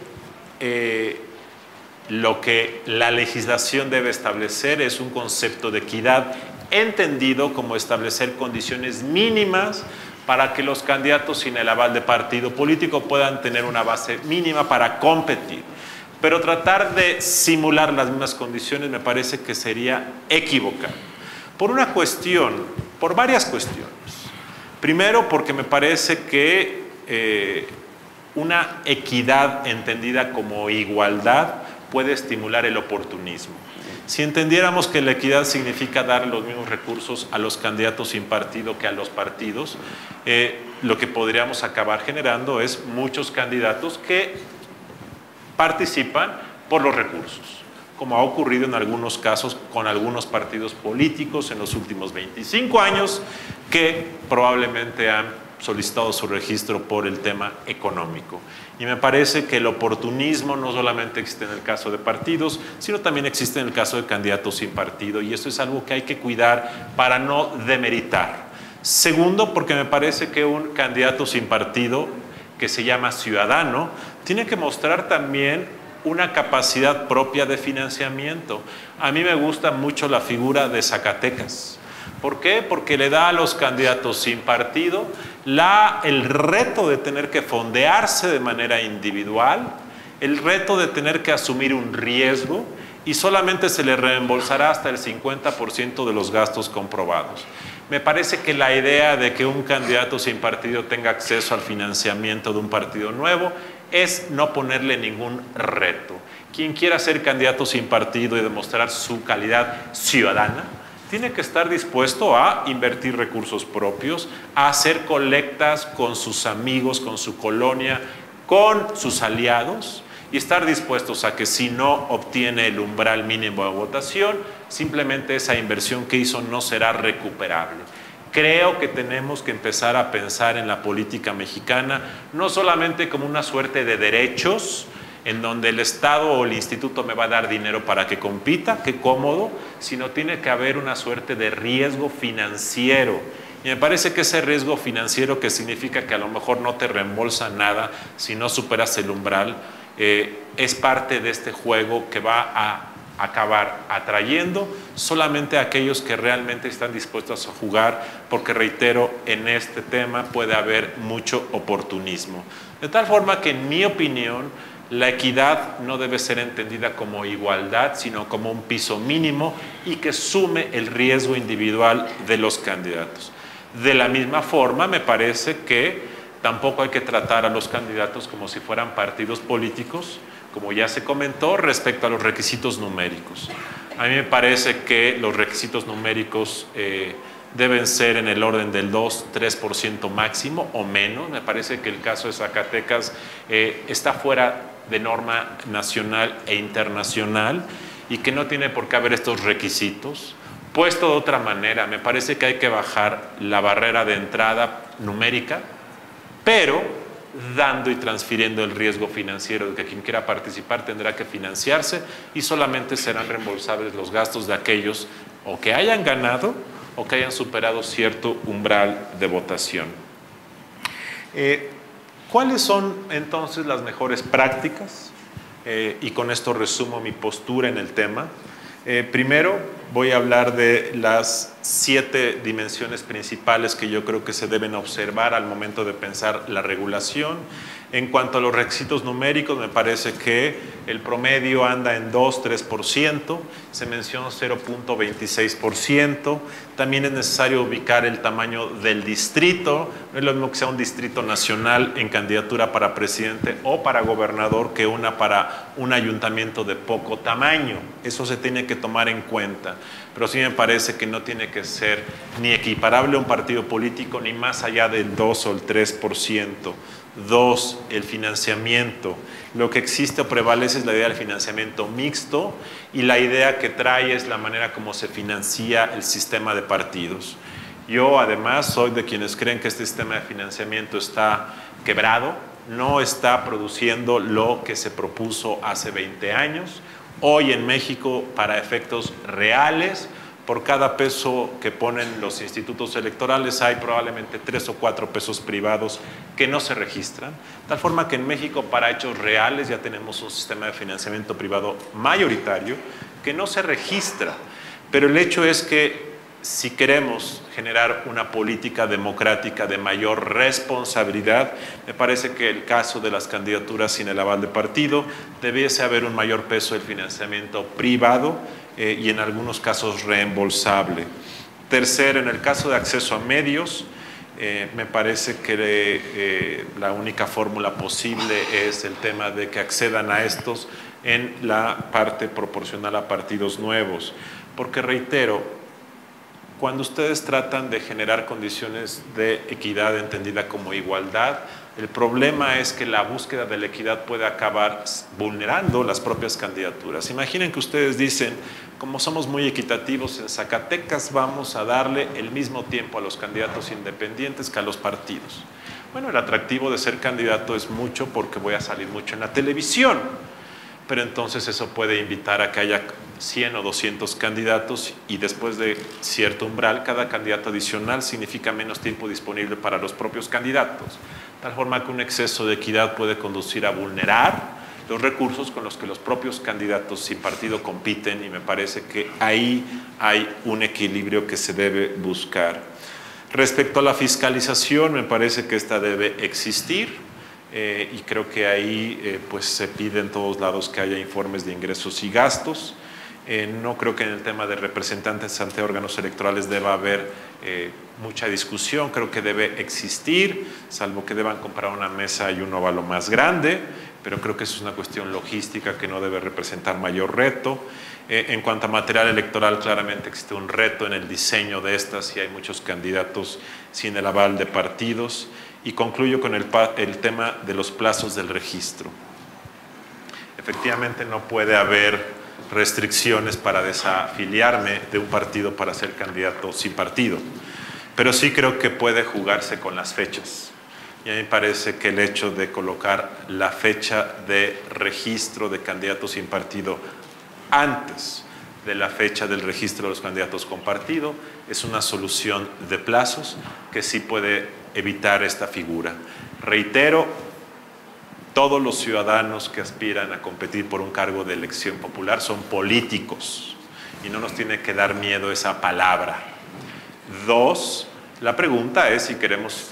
lo que la legislación debe establecer es un concepto de equidad, entendido como establecer condiciones mínimas para que los candidatos sin el aval de partido político puedan tener una base mínima para competir. Pero tratar de simular las mismas condiciones me parece que sería equivocado. Por una cuestión, por varias cuestiones. Primero, porque me parece que una equidad entendida como igualdad puede estimular el oportunismo. Si entendiéramos que la equidad significa dar los mismos recursos a los candidatos sin partido que a los partidos, lo que podríamos acabar generando es muchos candidatos que participan por los recursos, como ha ocurrido en algunos casos con algunos partidos políticos en los últimos 25 años, que probablemente han solicitado su registro por el tema económico. Y me parece que el oportunismo no solamente existe en el caso de partidos, sino también existe en el caso de candidatos sin partido, y esto es algo que hay que cuidar para no demeritar. Segundo, porque me parece que un candidato sin partido, que se llama ciudadano, tiene que mostrar también una capacidad propia de financiamiento. A mí me gusta mucho la figura de Zacatecas. ¿Por qué? Porque le da a los candidatos sin partido el reto de tener que fondearse de manera individual, el reto de tener que asumir un riesgo, y solamente se le reembolsará hasta el 50% de los gastos comprobados. Me parece que la idea de que un candidato sin partido tenga acceso al financiamiento de un partido nuevo es no ponerle ningún reto. Quien quiera ser candidato sin partido y demostrar su calidad ciudadana, tiene que estar dispuesto a invertir recursos propios, a hacer colectas con sus amigos, con su colonia, con sus aliados, y estar dispuestos a que si no obtiene el umbral mínimo de votación, simplemente esa inversión que hizo no será recuperable. Creo que tenemos que empezar a pensar en la política mexicana no solamente como una suerte de derechos, en donde el Estado o el Instituto me va a dar dinero para que compita, qué cómodo, sino tiene que haber una suerte de riesgo financiero. Y me parece que ese riesgo financiero, que significa que a lo mejor no te reembolsa nada si no superas el umbral, es parte de este juego que va a acabar atrayendo solamente a aquellos que realmente están dispuestos a jugar, porque reitero, en este tema puede haber mucho oportunismo. De tal forma que, en mi opinión, la equidad no debe ser entendida como igualdad, sino como un piso mínimo y que sume el riesgo individual de los candidatos. De la misma forma, me parece que tampoco hay que tratar a los candidatos como si fueran partidos políticos, como ya se comentó, respecto a los requisitos numéricos. A mí me parece que los requisitos numéricos deben ser en el orden del 2-3% máximo o menos. Me parece que el caso de Zacatecas está fuera de norma nacional e internacional y que no tiene por qué haber estos requisitos. Puesto de otra manera, me parece que hay que bajar la barrera de entrada numérica, pero dando y transfiriendo el riesgo financiero de que quien quiera participar tendrá que financiarse y solamente serán reembolsables los gastos de aquellos o que hayan ganado o que hayan superado cierto umbral de votación. ¿Cuáles son entonces las mejores prácticas? Y con esto resumo mi postura en el tema. Primero voy a hablar de las 7 dimensiones principales que yo creo que se deben observar al momento de pensar la regulación. En cuanto a los requisitos numéricos, me parece que el promedio anda en 2-3%, se menciona 0.26%. También es necesario ubicar el tamaño del distrito. No es lo mismo que sea un distrito nacional en candidatura para presidente o para gobernador que una para un ayuntamiento de poco tamaño. Eso se tiene que tomar en cuenta. Pero sí me parece que no tiene que ser ni equiparable a un partido político ni más allá del 2 o el 3%. 2, el financiamiento. Lo que existe o prevalece es la idea del financiamiento mixto, y la idea que trae es la manera como se financia el sistema de partidos. Yo, además, soy de quienes creen que este sistema de financiamiento está quebrado, no está produciendo lo que se propuso hace 20 años. Hoy en México, para efectos reales, por cada peso que ponen los institutos electorales hay probablemente 3 o 4 pesos privados que no se registran. De tal forma que en México, para hechos reales, ya tenemos un sistema de financiamiento privado mayoritario que no se registra. Pero el hecho es que si queremos generar una política democrática de mayor responsabilidad, me parece que el caso de las candidaturas sin el aval de partido debiese haber un mayor peso del financiamiento privado y en algunos casos reembolsable. Tercero, en el caso de acceso a medios, me parece que la única fórmula posible es el tema de que accedan a estos en la parte proporcional a partidos nuevos. Porque reitero, cuando ustedes tratan de generar condiciones de equidad entendida como igualdad, El problema es que la búsqueda de la equidad puede acabar vulnerando las propias candidaturas. Imaginen que ustedes dicen, como somos muy equitativos en Zacatecas, vamos a darle el mismo tiempo a los candidatos independientes que a los partidos. Bueno, el atractivo de ser candidato es mucho porque voy a salir mucho en la televisión, pero entonces eso puede invitar a que haya 100 o 200 candidatos y después de cierto umbral, cada candidato adicional significa menos tiempo disponible para los propios candidatos. De tal forma que un exceso de equidad puede conducir a vulnerar los recursos con los que los propios candidatos sin partido compiten, y me parece que ahí hay un equilibrio que se debe buscar. Respecto a la fiscalización, me parece que esta debe existir, y creo que ahí pues se pide en todos lados que haya informes de ingresos y gastos. No creo que en el tema de representantes ante órganos electorales deba haber mucha discusión. Creo que debe existir, salvo que deban comprar una mesa y un óvalo más grande, pero creo que eso es una cuestión logística que no debe representar mayor reto. En cuanto a material electoral, claramente existe un reto en el diseño de estas y hay muchos candidatos sin el aval de partidos. Y concluyo con el tema de los plazos del registro. Efectivamente no puede haber restricciones para desafiliarme de un partido para ser candidato sin partido, pero sí creo que puede jugarse con las fechas, y a mí me parece que el hecho de colocar la fecha de registro de candidatos sin partido antes de la fecha del registro de los candidatos con partido es una solución de plazos que sí puede evitar esta figura. Reitero, todos los ciudadanos que aspiran a competir por un cargo de elección popular son políticos y no nos tiene que dar miedo esa palabra. 2, la pregunta es si queremos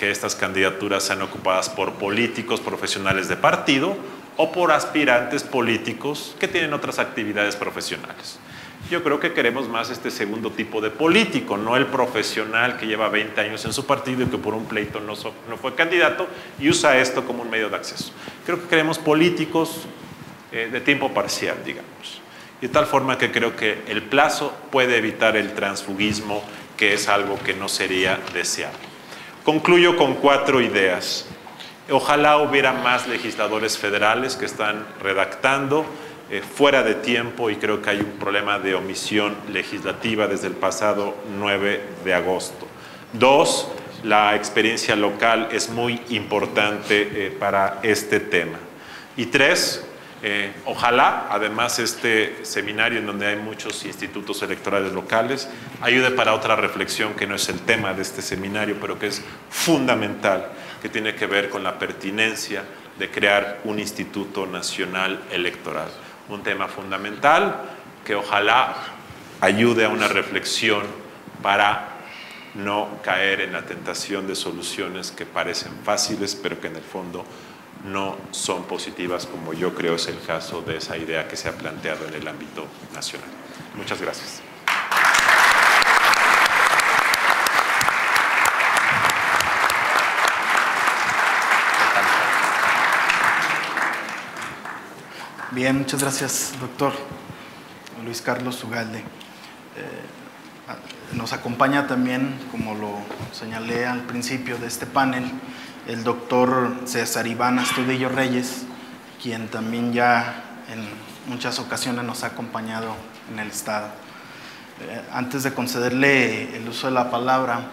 que estas candidaturas sean ocupadas por políticos profesionales de partido o por aspirantes políticos que tienen otras actividades profesionales. Yo creo que queremos más este segundo tipo de político, no el profesional que lleva 20 años en su partido y que por un pleito no fue candidato y usa esto como un medio de acceso. Creo que queremos políticos de tiempo parcial, digamos. De tal forma que creo que el plazo puede evitar el transfugismo, que es algo que no sería deseable. Concluyo con 4 ideas. Ojalá hubiera más legisladores federales que están redactando fuera de tiempo, y creo que hay un problema de omisión legislativa desde el pasado 9 de agosto. 2, la experiencia local es muy importante para este tema. Y 3, ojalá, además, este seminario en donde hay muchos institutos electorales locales ayude para otra reflexión que no es el tema de este seminario, pero que es fundamental, que tiene que ver con la pertinencia de crear un Instituto Nacional Electoral. Un tema fundamental que ojalá ayude a una reflexión para no caer en la tentación de soluciones que parecen fáciles, pero que en el fondo no son positivas, como yo creo es el caso de esa idea que se ha planteado en el ámbito nacional. Muchas gracias. Bien, muchas gracias, doctor Luis Carlos Ugalde. Nos acompaña también, como lo señalé al principio de este panel, el doctor César Iván Astudillo Reyes, quien también ya en muchas ocasiones nos ha acompañado en el Estado. Antes de concederle el uso de la palabra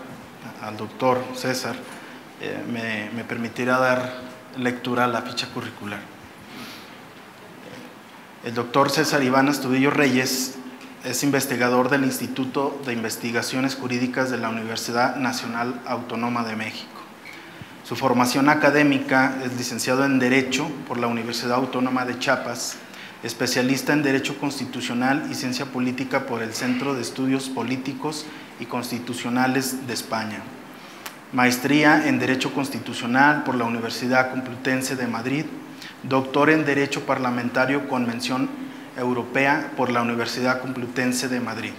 al doctor César, me permitirá dar lectura a la ficha curricular. El doctor César Iván Astudillo Reyes es investigador del Instituto de Investigaciones Jurídicas de la Universidad Nacional Autónoma de México. Su formación académica es licenciado en Derecho por la Universidad Autónoma de Chiapas, especialista en Derecho Constitucional y Ciencia Política por el Centro de Estudios Políticos y Constitucionales de España. Maestría en Derecho Constitucional por la Universidad Complutense de Madrid. Doctor en Derecho Parlamentario con mención europea por la Universidad Complutense de Madrid.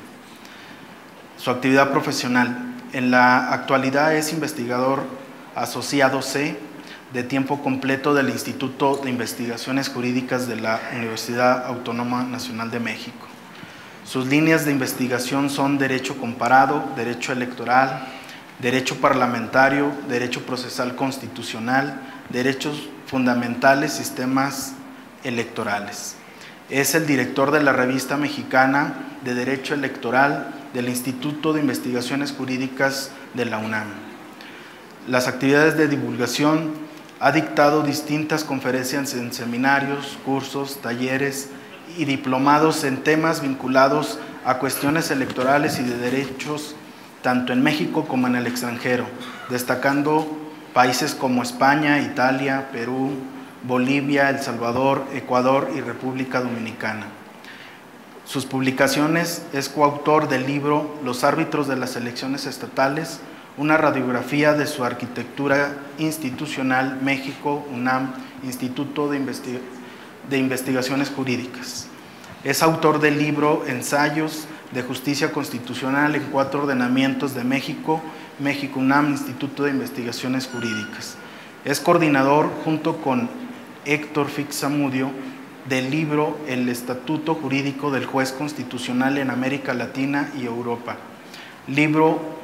Su actividad profesional. En la actualidad es investigador asociado C de tiempo completo del Instituto de Investigaciones Jurídicas de la Universidad Autónoma Nacional de México. Sus líneas de investigación son Derecho Comparado, Derecho Electoral, derecho parlamentario, derecho procesal constitucional, derechos fundamentales, sistemas electorales. Es el director de la Revista Mexicana de Derecho Electoral del Instituto de Investigaciones Jurídicas de la UNAM. Las actividades de divulgación, ha dictado distintas conferencias en seminarios, cursos, talleres y diplomados en temas vinculados a cuestiones electorales y de derechos tanto en México como en el extranjero, destacando países como España, Italia, Perú, Bolivia, El Salvador, Ecuador y República Dominicana. Sus publicaciones es coautor del libro Los árbitros de las elecciones estatales, una radiografía de su arquitectura institucional México, UNAM, Instituto de Investigaciones Jurídicas. Es autor del libro Ensayos de Justicia Constitucional en 4 ordenamientos de México, México, UNAM, Instituto de Investigaciones Jurídicas. Es coordinador, junto con Héctor Fixamudio, del libro El Estatuto Jurídico del Juez Constitucional en América Latina y Europa, libro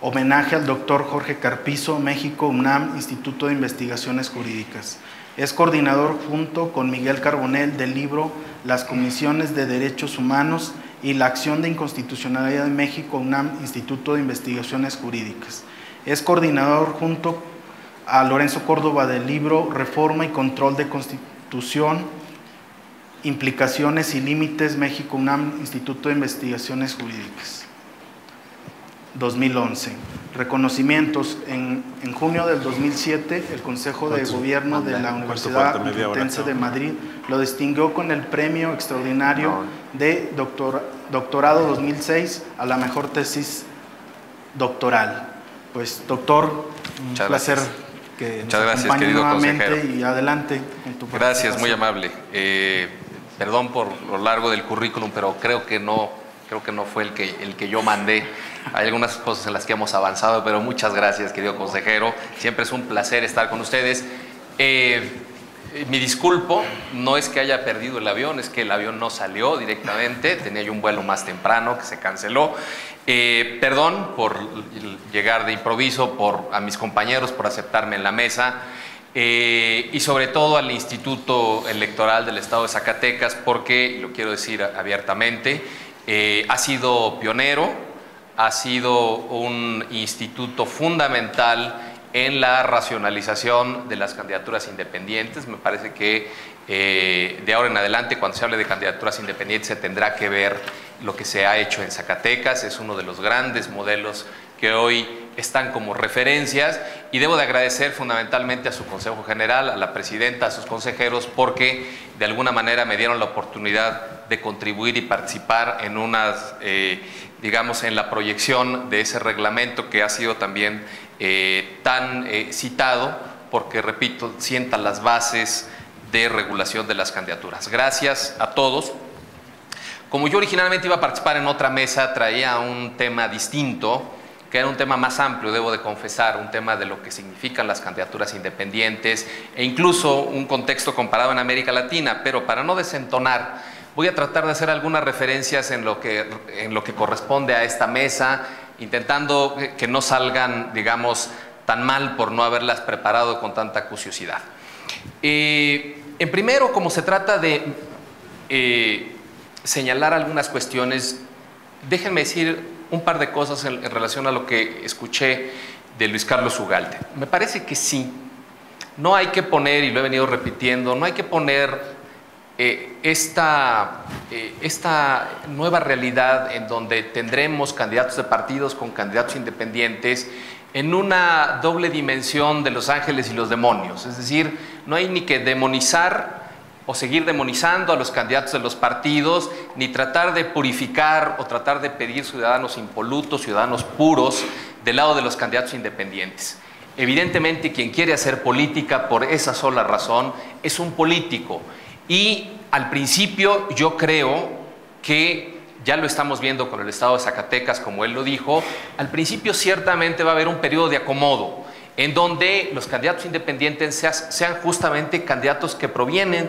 homenaje al doctor Jorge Carpizo, México, UNAM, Instituto de Investigaciones Jurídicas. Es coordinador junto con Miguel Carbonell del libro Las Comisiones de Derechos Humanos y la Acción de Inconstitucionalidad de México, UNAM, Instituto de Investigaciones Jurídicas. Es coordinador junto a Lorenzo Córdoba del libro Reforma y Control de Constitución, Implicaciones y Límites, México, UNAM, Instituto de Investigaciones Jurídicas. 2011. Reconocimientos. En junio del 2007, el Consejo de Gobierno de la Universidad Complutense de Madrid lo distinguió con el Premio Extraordinario de Doctorado 2006 a la mejor tesis doctoral. Pues, doctor, un placer que nos acompañe nuevamente consejero. Y adelante. En tu gracias, muy amable. Perdón por lo largo del currículum, pero creo que no fue el que yo mandé. Hay algunas cosas en las que hemos avanzado, pero muchas gracias, querido consejero. Siempre es un placer estar con ustedes. Mi disculpo, no es que haya perdido el avión, es que el avión no salió directamente. Tenía yo un vuelo más temprano que se canceló. Perdón por llegar de improviso, a mis compañeros por aceptarme en la mesa. Y sobre todo al Instituto Electoral del Estado de Zacatecas, porque, lo quiero decir abiertamente, ha sido pionero, ha sido un instituto fundamental en la racionalización de las candidaturas independientes. Me parece que de ahora en adelante, cuando se hable de candidaturas independientes, se tendrá que ver lo que se ha hecho en Zacatecas. Es uno de los grandes modelos que hoy están como referencias, y debo de agradecer fundamentalmente a su Consejo General, a la Presidenta, a sus consejeros, porque de alguna manera me dieron la oportunidad de contribuir y participar en digamos, en la proyección de ese reglamento que ha sido también tan citado, porque, repito, sienta las bases de regulación de las candidaturas. Gracias a todos. Como yo originalmente iba a participar en otra mesa, traía un tema distinto, que era un tema más amplio, debo de confesar, un tema de lo que significan las candidaturas independientes e incluso un contexto comparado en América Latina, pero para no desentonar, voy a tratar de hacer algunas referencias en lo que corresponde a esta mesa, intentando que no salgan, digamos, tan mal por no haberlas preparado con tanta curiosidad. En primero, como se trata de señalar algunas cuestiones, déjenme decir un par de cosas en relación a lo que escuché de Luis Carlos Ugalde. Me parece que sí, no hay que poner, y lo he venido repitiendo, no hay que poner esta nueva realidad en donde tendremos candidatos de partidos con candidatos independientes en una doble dimensión de los ángeles y los demonios. Es decir, no hay ni que demonizar o seguir demonizando a los candidatos de los partidos, ni tratar de purificar o tratar de pedir ciudadanos impolutos, ciudadanos puros, del lado de los candidatos independientes. Evidentemente, quien quiere hacer política por esa sola razón es un político. Y al principio yo creo que, ya lo estamos viendo con el Estado de Zacatecas, como él lo dijo, al principio ciertamente va a haber un periodo de acomodo, en donde los candidatos independientes sean justamente candidatos que provienen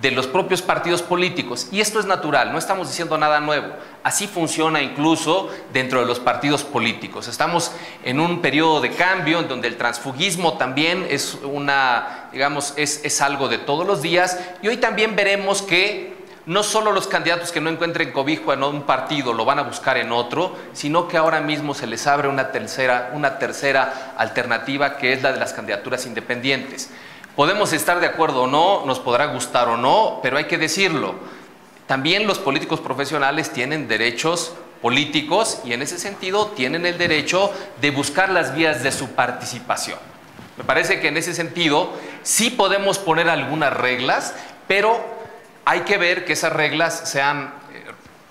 de los propios partidos políticos. Y esto es natural, no estamos diciendo nada nuevo. Así funciona incluso dentro de los partidos políticos. Estamos en un periodo de cambio en donde el transfugismo también es una, digamos, es algo de todos los días. Y hoy también veremos que no solo los candidatos que no encuentren cobijo en un partido lo van a buscar en otro, sino que ahora mismo se les abre una tercera alternativa, que es la de las candidaturas independientes. Podemos estar de acuerdo o no, nos podrá gustar o no, pero hay que decirlo. También los políticos profesionales tienen derechos políticos y en ese sentido tienen el derecho de buscar las vías de su participación. Me parece que en ese sentido sí podemos poner algunas reglas, pero hay que ver que esas reglas sean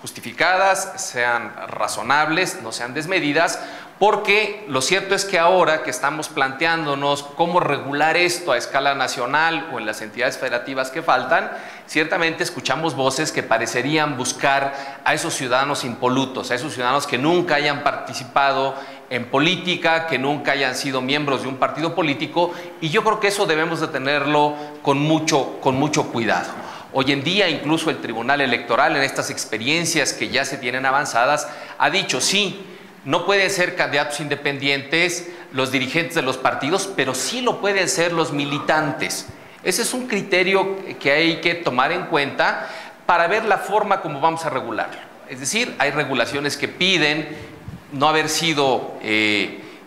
justificadas, sean razonables, no sean desmedidas, porque lo cierto es que ahora que estamos planteándonos cómo regular esto a escala nacional o en las entidades federativas que faltan, ciertamente escuchamos voces que parecerían buscar a esos ciudadanos impolutos, a esos ciudadanos que nunca hayan participado en política, que nunca hayan sido miembros de un partido político, y yo creo que eso debemos de tenerlo con mucho cuidado. Hoy en día incluso el Tribunal Electoral, en estas experiencias que ya se tienen avanzadas, ha dicho sí, no pueden ser candidatos independientes los dirigentes de los partidos, pero sí lo pueden ser los militantes. Ese es un criterio que hay que tomar en cuenta para ver la forma como vamos a regularlo. Es decir, hay regulaciones que piden no haber sido,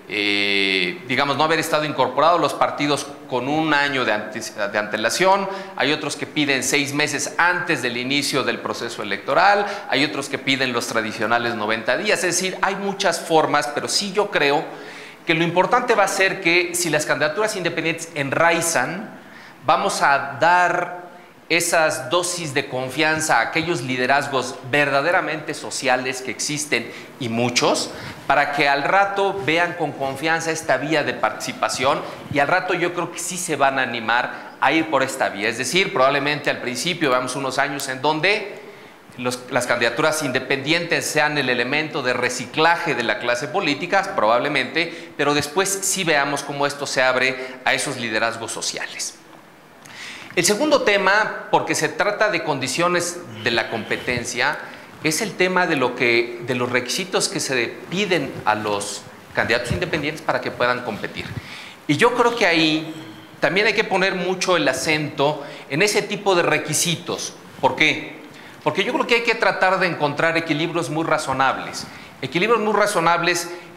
digamos, no haber estado incorporado a los partidos con un año de antelación, hay otros que piden 6 meses antes del inicio del proceso electoral, hay otros que piden los tradicionales 90 días, es decir, hay muchas formas, pero sí yo creo que lo importante va a ser que si las candidaturas independientes enraizan, vamos a dar esas dosis de confianza a aquellos liderazgos verdaderamente sociales que existen y muchos, para que al rato vean con confianza esta vía de participación y al rato yo creo que sí se van a animar a ir por esta vía. Es decir, probablemente al principio veamos unos años en donde las candidaturas independientes sean el elemento de reciclaje de la clase política, probablemente, pero después sí veamos cómo esto se abre a esos liderazgos sociales. El segundo tema, porque se trata de condiciones de la competencia, es el tema de los requisitos que se piden a los candidatos independientes para que puedan competir. Y yo creo que ahí también hay que poner mucho el acento en ese tipo de requisitos. ¿Por qué? Porque yo creo que hay que tratar de encontrar equilibrios muy razonables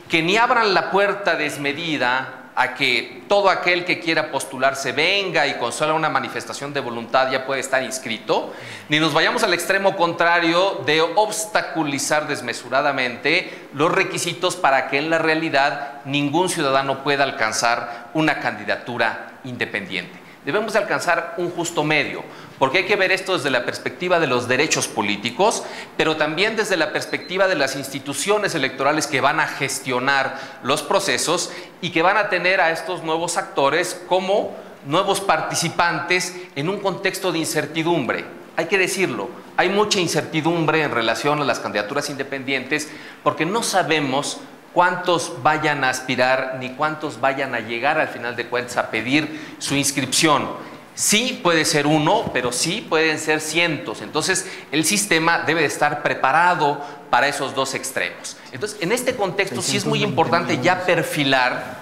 que ni abran la puerta desmedida a que todo aquel que quiera postularse venga y con solo una manifestación de voluntad ya puede estar inscrito, ni nos vayamos al extremo contrario de obstaculizar desmesuradamente los requisitos para que en la realidad ningún ciudadano pueda alcanzar una candidatura independiente. Debemos alcanzar un justo medio, porque hay que ver esto desde la perspectiva de los derechos políticos, pero también desde la perspectiva de las instituciones electorales que van a gestionar los procesos y que van a tener a estos nuevos actores como nuevos participantes en un contexto de incertidumbre. Hay que decirlo, hay mucha incertidumbre en relación a las candidaturas independientes porque no sabemos cuántos vayan a aspirar ni cuántos vayan a llegar al final de cuentas a pedir su inscripción. Sí puede ser uno, pero sí pueden ser cientos. Entonces, el sistema debe estar preparado para esos dos extremos. Entonces, en este contexto sí es muy importante ya perfilar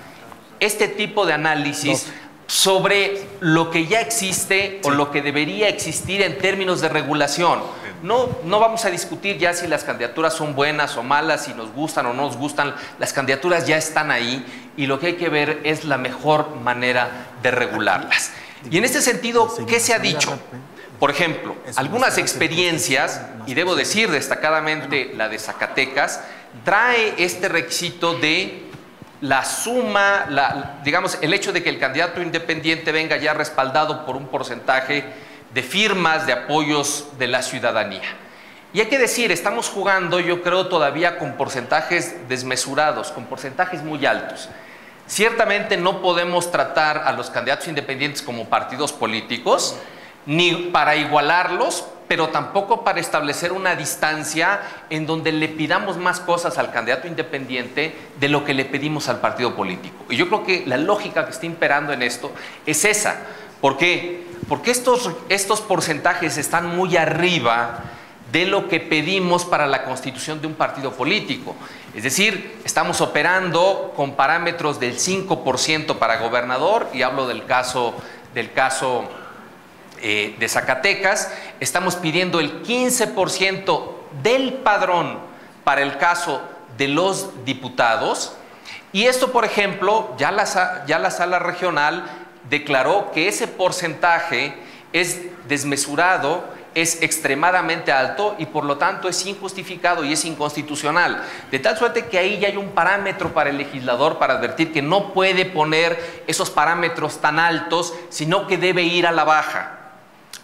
este tipo de análisis sobre lo que ya existe o lo que debería existir en términos de regulación. No vamos a discutir ya si las candidaturas son buenas o malas, si nos gustan o no nos gustan. Las candidaturas ya están ahí y lo que hay que ver es la mejor manera de regularlas. Y en este sentido, ¿qué se ha dicho? Por ejemplo, algunas experiencias, y debo decir destacadamente la de Zacatecas, trae este requisito de la suma, digamos, el hecho de que el candidato independiente venga ya respaldado por un porcentaje de firmas, de apoyos de la ciudadanía. Y hay que decir, estamos jugando, yo creo, todavía con porcentajes desmesurados, con porcentajes muy altos. Ciertamente no podemos tratar a los candidatos independientes como partidos políticos, ni para igualarlos, pero tampoco para establecer una distancia en donde le pidamos más cosas al candidato independiente de lo que le pedimos al partido político. Y yo creo que la lógica que está imperando en esto es esa. ¿Por qué? porque estos porcentajes están muy arriba de lo que pedimos para la constitución de un partido político. Es decir, estamos operando con parámetros del 5% para gobernador, y hablo del caso de Zacatecas. Estamos pidiendo el 15% del padrón para el caso de los diputados. Y esto, por ejemplo, ya la sala regional declaró que ese porcentaje es desmesurado, es extremadamente alto y por lo tanto es injustificado y es inconstitucional. De tal suerte que ahí ya hay un parámetro para el legislador para advertir que no puede poner esos parámetros tan altos, sino que debe ir a la baja.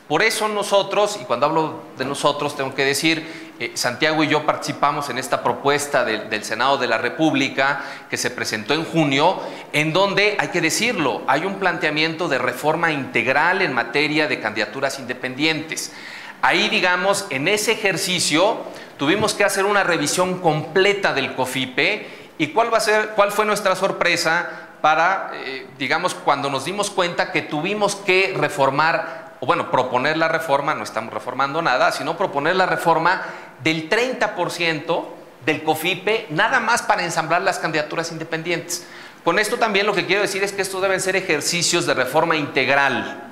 Por eso nosotros, y cuando hablo de nosotros tengo que decir, Santiago y yo participamos en esta propuesta del Senado de la República que se presentó en junio, en donde, hay que decirlo, hay un planteamiento de reforma integral en materia de candidaturas independientes. Ahí, digamos, en ese ejercicio tuvimos que hacer una revisión completa del COFIPE. ¿Y cuál fue nuestra sorpresa para, digamos, cuando nos dimos cuenta que tuvimos que reformar, o bueno, proponer la reforma? No estamos reformando nada, sino proponer la reforma del 30% del COFIPE, nada más para ensamblar las candidaturas independientes. Con esto también lo que quiero decir es que estos deben ser ejercicios de reforma integral.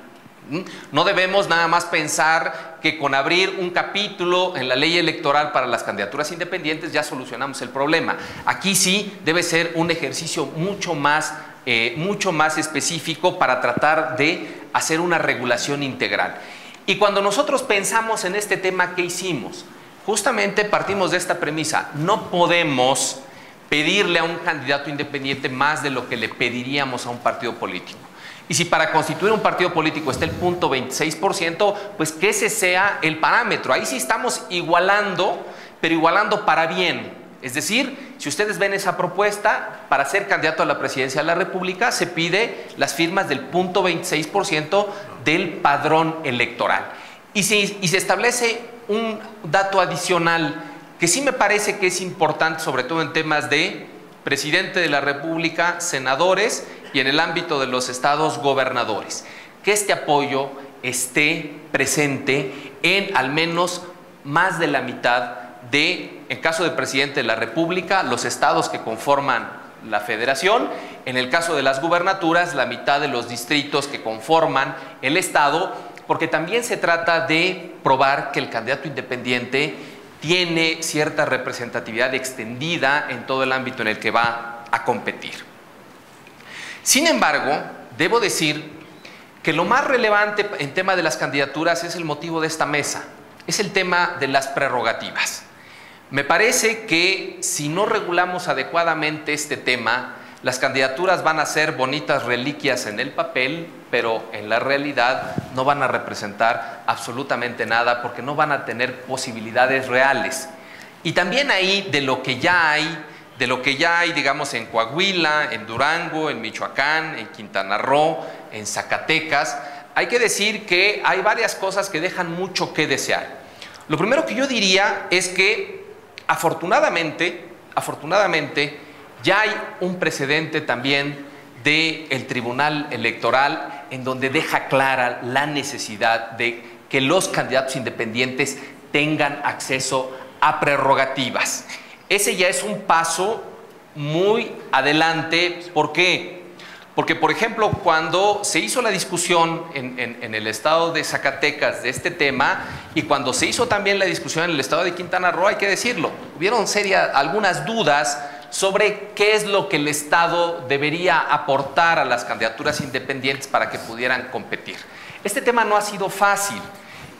No debemos nada más pensar que con abrir un capítulo en la ley electoral para las candidaturas independientes ya solucionamos el problema. Aquí sí debe ser un ejercicio mucho más específico para tratar de hacer una regulación integral. Y cuando nosotros pensamos en este tema, ¿qué hicimos? Justamente partimos de esta premisa: no podemos pedirle a un candidato independiente más de lo que le pediríamos a un partido político. Y si para constituir un partido político está el 0.26%, pues que ese sea el parámetro. Ahí sí estamos igualando, pero igualando para bien. Es decir, si ustedes ven esa propuesta, para ser candidato a la presidencia de la República se pide las firmas del 0.26% del padrón electoral. Y se establece un dato adicional que sí me parece que es importante, sobre todo en temas de presidente de la República, senadores y en el ámbito de los estados, gobernadores, que este apoyo esté presente en al menos más de la mitad de, en caso de presidente de la República, los estados que conforman la federación, en el caso de las gubernaturas, la mitad de los distritos que conforman el estado, porque también se trata de probar que el candidato independiente tiene cierta representatividad extendida en todo el ámbito en el que va a competir. Sin embargo, debo decir que lo más relevante en tema de las candidaturas es el motivo de esta mesa, es el tema de las prerrogativas. Me parece que si no regulamos adecuadamente este tema, las candidaturas van a ser bonitas reliquias en el papel, pero en la realidad no van a representar absolutamente nada porque no van a tener posibilidades reales. Y también ahí de lo que ya hay, digamos, en Coahuila, en Durango, en Michoacán, en Quintana Roo, en Zacatecas, hay que decir que hay varias cosas que dejan mucho que desear. Lo primero que yo diría es que afortunadamente, ya hay un precedente también del Tribunal Electoral en donde deja clara la necesidad de que los candidatos independientes tengan acceso a prerrogativas. Ese ya es un paso muy adelante. ¿Por qué? Porque, por ejemplo, cuando se hizo la discusión en el estado de Zacatecas de este tema, y cuando se hizo también la discusión en el estado de Quintana Roo, hay que decirlo, hubieron algunas dudas sobre qué es lo que el estado debería aportar a las candidaturas independientes para que pudieran competir. Este tema no ha sido fácil,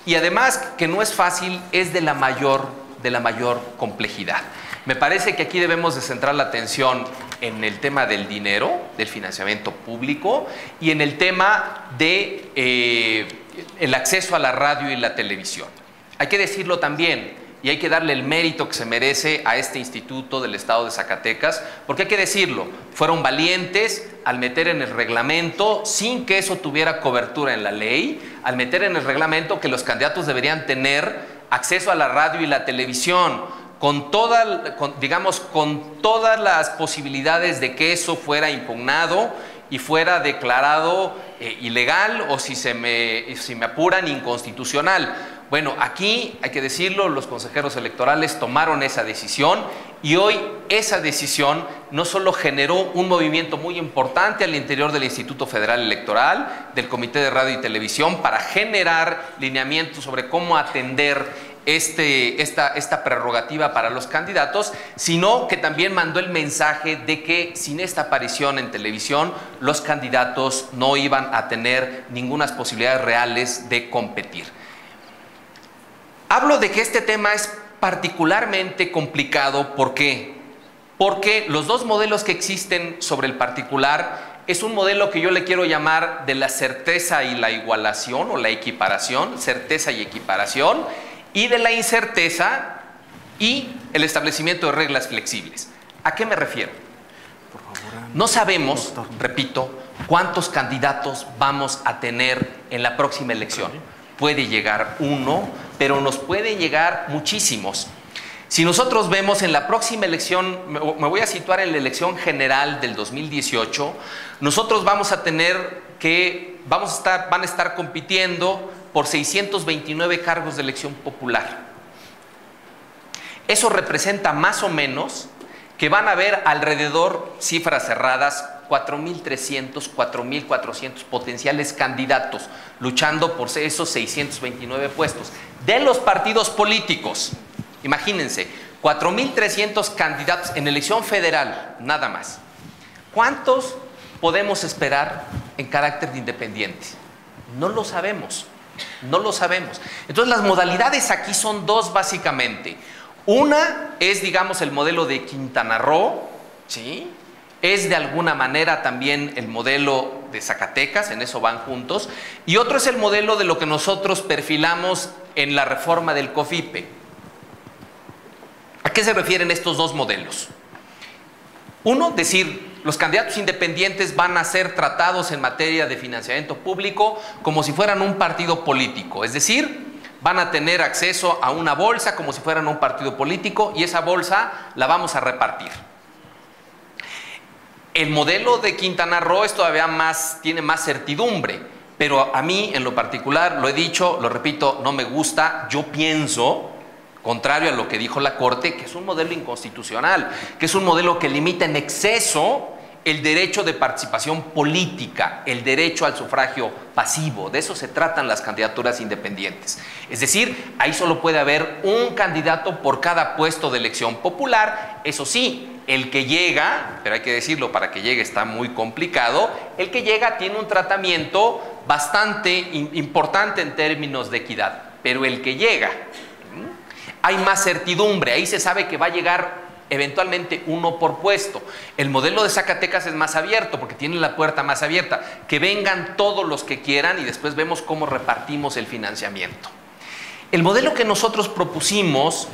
y además que no es fácil, es de la mayor complejidad. Me parece que aquí debemos de centrar la atención en el tema del dinero, del financiamiento público, y en el tema de el acceso a la radio y la televisión. Hay que decirlo también, y hay que darle el mérito que se merece a este instituto del estado de Zacatecas, porque hay que decirlo, fueron valientes al meter en el reglamento, sin que eso tuviera cobertura en la ley, al meter en el reglamento que los candidatos deberían tener acceso a la radio y la televisión, con todas las posibilidades de que eso fuera impugnado y fuera declarado ilegal o, si me apuran, inconstitucional. Bueno, aquí hay que decirlo, los consejeros electorales tomaron esa decisión y hoy esa decisión no solo generó un movimiento muy importante al interior del Instituto Federal Electoral, del Comité de Radio y Televisión, para generar lineamientos sobre cómo atender esta prerrogativa para los candidatos, sino que también mandó el mensaje de que sin esta aparición en televisión los candidatos no iban a tener ninguna posibilidad reales de competir. Hablo de que este tema es particularmente complicado. ¿Por qué? Porque los dos modelos que existen sobre el particular es un modelo que yo le quiero llamar de la certeza y la igualación o la equiparación, certeza y equiparación, y de la incerteza y el establecimiento de reglas flexibles. ¿A qué me refiero? No sabemos, repito, cuántos candidatos vamos a tener en la próxima elección. Puede llegar uno, pero nos pueden llegar muchísimos. Si nosotros vemos en la próxima elección, me voy a situar en la elección general del 2018, nosotros vamos a tener que, van a estar compitiendo por 629 cargos de elección popular. Eso representa más o menos que van a haber alrededor, cifras cerradas, 4.300, 4.400 potenciales candidatos luchando por esos 629 puestos de los partidos políticos. Imagínense, 4.300 candidatos en elección federal, nada más. ¿Cuántos podemos esperar en carácter de independiente? No lo sabemos, no lo sabemos. Entonces, las modalidades aquí son dos básicamente. Una es, digamos, el modelo de Quintana Roo, ¿sí? Es de alguna manera también el modelo de Zacatecas, en eso van juntos. Y otro es el modelo de lo que nosotros perfilamos en la reforma del COFIPE. ¿A qué se refieren estos dos modelos? Uno, decir, los candidatos independientes van a ser tratados en materia de financiamiento público como si fueran un partido político, es decir, van a tener acceso a una bolsa como si fueran un partido político y esa bolsa la vamos a repartir. El modelo de Quintana Roo es todavía más, tiene más certidumbre, pero a mí en lo particular, lo he dicho, lo repito, no me gusta. Yo pienso, contrario a lo que dijo la Corte, que es un modelo inconstitucional, que es un modelo que limita en exceso el derecho de participación política, el derecho al sufragio pasivo. De eso se tratan las candidaturas independientes. Es decir, ahí solo puede haber un candidato por cada puesto de elección popular, eso sí. El que llega, pero hay que decirlo, para que llegue está muy complicado, el que llega tiene un tratamiento bastante importante en términos de equidad, pero el que llega, hay más certidumbre, ahí se sabe que va a llegar eventualmente uno por puesto. El modelo de Zacatecas es más abierto porque tiene la puerta más abierta, que vengan todos los que quieran y después vemos cómo repartimos el financiamiento. El modelo que nosotros propusimos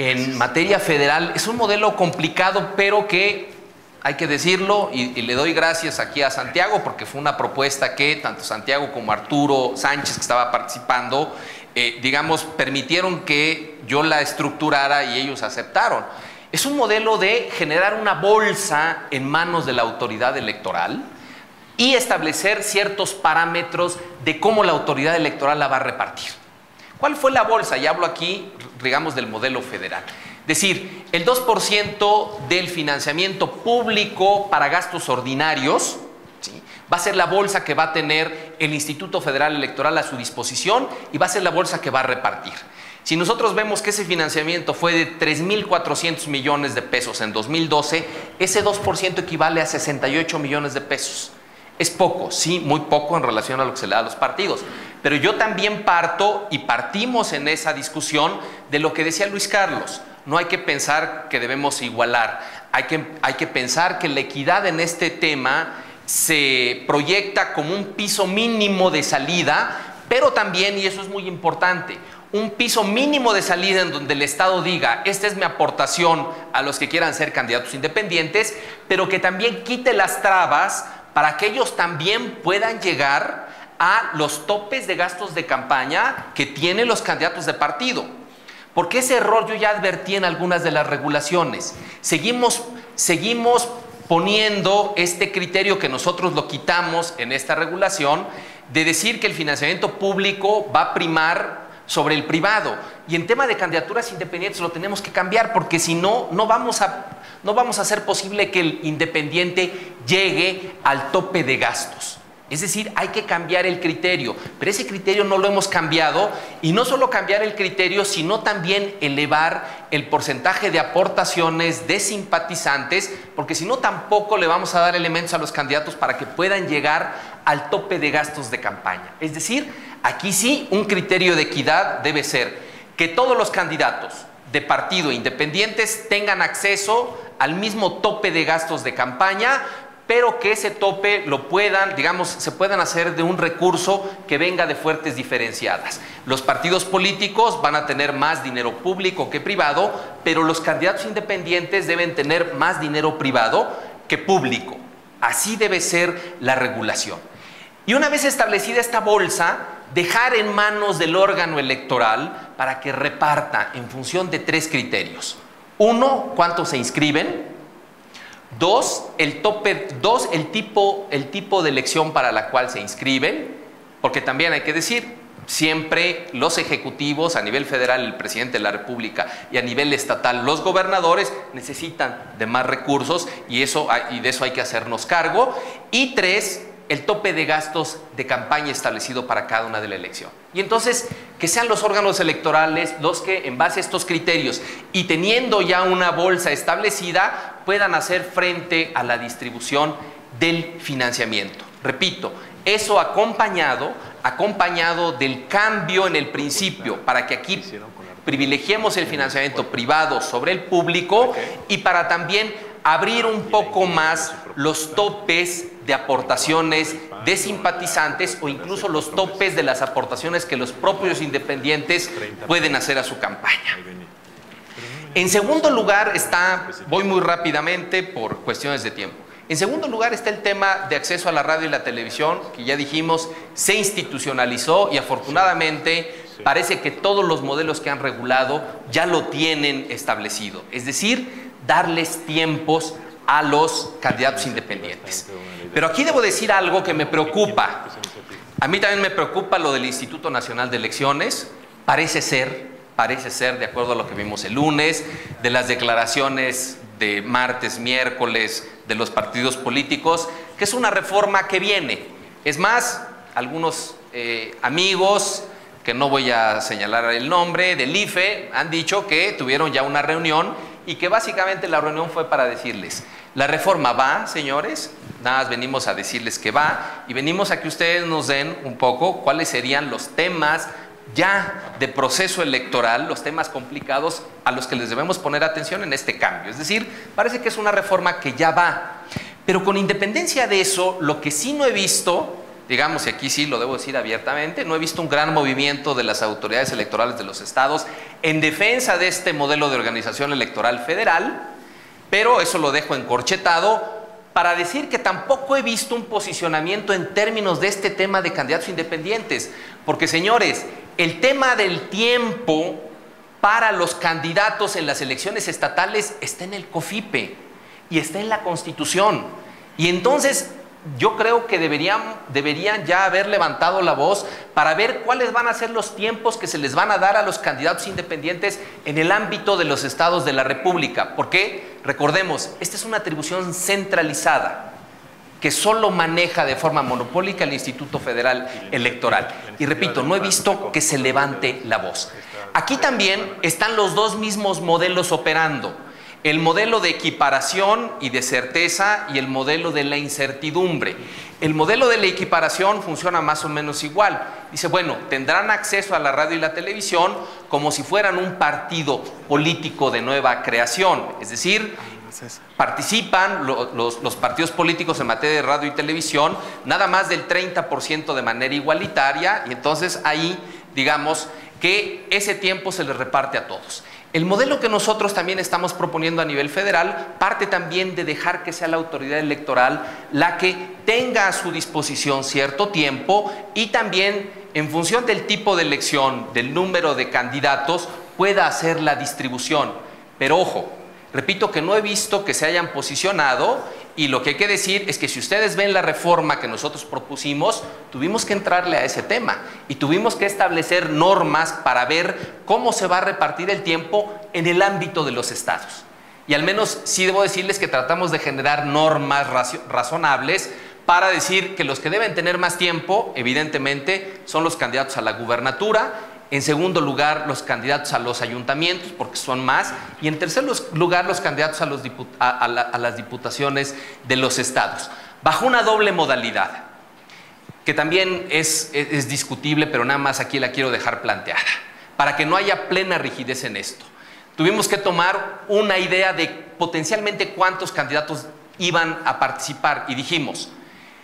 en materia federal es un modelo complicado, pero que hay que decirlo, y le doy gracias aquí a Santiago, porque fue una propuesta que tanto Santiago como Arturo Sánchez, que estaba participando, digamos, permitieron que yo la estructurara y ellos aceptaron. Es un modelo de generar una bolsa en manos de la autoridad electoral y establecer ciertos parámetros de cómo la autoridad electoral la va a repartir. ¿Cuál fue la bolsa? Y hablo aquí, digamos, del modelo federal. Es decir, el 2% del financiamiento público para gastos ordinarios, ¿sí?, va a ser la bolsa que va a tener el Instituto Federal Electoral a su disposición y va a ser la bolsa que va a repartir. Si nosotros vemos que ese financiamiento fue de 3.400 millones de pesos en 2012, ese 2% equivale a 68 millones de pesos. Es poco, sí, muy poco en relación a lo que se le da a los partidos. Pero yo también parto y partimos en esa discusión de lo que decía Luis Carlos. No hay que pensar que debemos igualar. Hay que pensar que la equidad en este tema se proyecta como un piso mínimo de salida, pero también, y eso es muy importante, un piso mínimo de salida en donde el Estado diga, esta es mi aportación a los que quieran ser candidatos independientes, pero que también quite las trabas para que ellos también puedan llegar a los topes de gastos de campaña que tienen los candidatos de partido. Porque ese error yo ya advertí en algunas de las regulaciones. Seguimos poniendo este criterio que nosotros lo quitamos en esta regulación, de decir que el financiamiento público va a primar sobre el privado. Y en tema de candidaturas independientes lo tenemos que cambiar, porque si no, no vamos a hacer posible que el independiente llegue al tope de gastos. Es decir, hay que cambiar el criterio, pero ese criterio no lo hemos cambiado, y no solo cambiar el criterio, sino también elevar el porcentaje de aportaciones de simpatizantes, porque si no tampoco le vamos a dar elementos a los candidatos para que puedan llegar al tope de gastos de campaña. Es decir, aquí sí un criterio de equidad debe ser que todos los candidatos de partido independientes tengan acceso al mismo tope de gastos de campaña, pero que ese tope lo puedan, digamos, se puedan hacer de un recurso que venga de fuentes diferenciadas. Los partidos políticos van a tener más dinero público que privado, pero los candidatos independientes deben tener más dinero privado que público. Así debe ser la regulación. Y una vez establecida esta bolsa, dejar en manos del órgano electoral para que reparta en función de tres criterios. Uno, cuántos se inscriben. Dos, el tipo de elección para la cual se inscriben, porque también hay que decir, siempre los ejecutivos, a nivel federal el presidente de la República y a nivel estatal los gobernadores, necesitan de más recursos y de eso hay que hacernos cargo. Y tres, el tope de gastos de campaña establecido para cada una de la elección. Y entonces, que sean los órganos electorales los que, en base a estos criterios y teniendo ya una bolsa establecida, puedan hacer frente a la distribución del financiamiento. Repito, eso acompañado del cambio en el principio, para que aquí privilegiemos el financiamiento privado sobre el público y para también abrir un poco más los topes de aportaciones de simpatizantes o incluso los topes de las aportaciones que los propios independientes pueden hacer a su campaña. En segundo lugar está, voy muy rápidamente por cuestiones de tiempo, en segundo lugar está el tema de acceso a la radio y la televisión, que ya dijimos, se institucionalizó y afortunadamente parece que todos los modelos que han regulado ya lo tienen establecido. Es decir, darles tiempos a los candidatos independientes. Pero aquí debo decir algo que me preocupa. A mí también me preocupa lo del Instituto Nacional de Elecciones. Parece ser, de acuerdo a lo que vimos el lunes, de las declaraciones de martes, miércoles, de los partidos políticos, que es una reforma que viene. Es más, algunos amigos, que no voy a señalar el nombre, del IFE, han dicho que tuvieron ya una reunión y que básicamente la reunión fue para decirles, la reforma va, señores, nada más venimos a decirles que va y venimos a que ustedes nos den un poco cuáles serían los temas ya de proceso electoral, los temas complicados a los que les debemos poner atención en este cambio. Es decir, parece que es una reforma que ya va, pero con independencia de eso, lo que sí no he visto, digamos, y aquí sí lo debo decir abiertamente, no he visto un gran movimiento de las autoridades electorales de los estados en defensa de este modelo de organización electoral federal, pero eso lo dejo encorchetado para decir que tampoco he visto un posicionamiento en términos de este tema de candidatos independientes, porque señores, el tema del tiempo para los candidatos en las elecciones estatales está en el COFIPE y está en la Constitución, y entonces yo creo que deberían ya haber levantado la voz para ver cuáles van a ser los tiempos que se les van a dar a los candidatos independientes en el ámbito de los estados de la República. Porque, recordemos, esta es una atribución centralizada que solo maneja de forma monopólica el Instituto Federal Electoral. Y repito, no he visto que se levante la voz. Aquí también están los dos mismos modelos operando. El modelo de equiparación y de certeza y el modelo de la incertidumbre. El modelo de la equiparación funciona más o menos igual. Dice, bueno, tendrán acceso a la radio y la televisión como si fueran un partido político de nueva creación. Es decir, participan los partidos políticos en materia de radio y televisión nada más del 30% de manera igualitaria, y entonces ahí, digamos, que ese tiempo se les reparte a todos. El modelo que nosotros también estamos proponiendo a nivel federal parte también de dejar que sea la autoridad electoral la que tenga a su disposición cierto tiempo y también en función del tipo de elección, del número de candidatos, pueda hacer la distribución. Pero ojo, repito que no he visto que se hayan posicionado Y lo que hay que decir es que si ustedes ven la reforma que nosotros propusimos, tuvimos que entrarle a ese tema y tuvimos que establecer normas para ver cómo se va a repartir el tiempo en el ámbito de los estados. Y al menos sí debo decirles que tratamos de generar normas razonables para decir que los que deben tener más tiempo, evidentemente, son los candidatos a la gubernatura. En segundo lugar, los candidatos a los ayuntamientos, porque son más. Y en tercer lugar, los candidatos a las diputaciones de los estados. Bajo una doble modalidad, que también es discutible, pero nada más aquí la quiero dejar planteada, para que no haya plena rigidez en esto. Tuvimos que tomar una idea de potencialmente cuántos candidatos iban a participar. Y dijimos,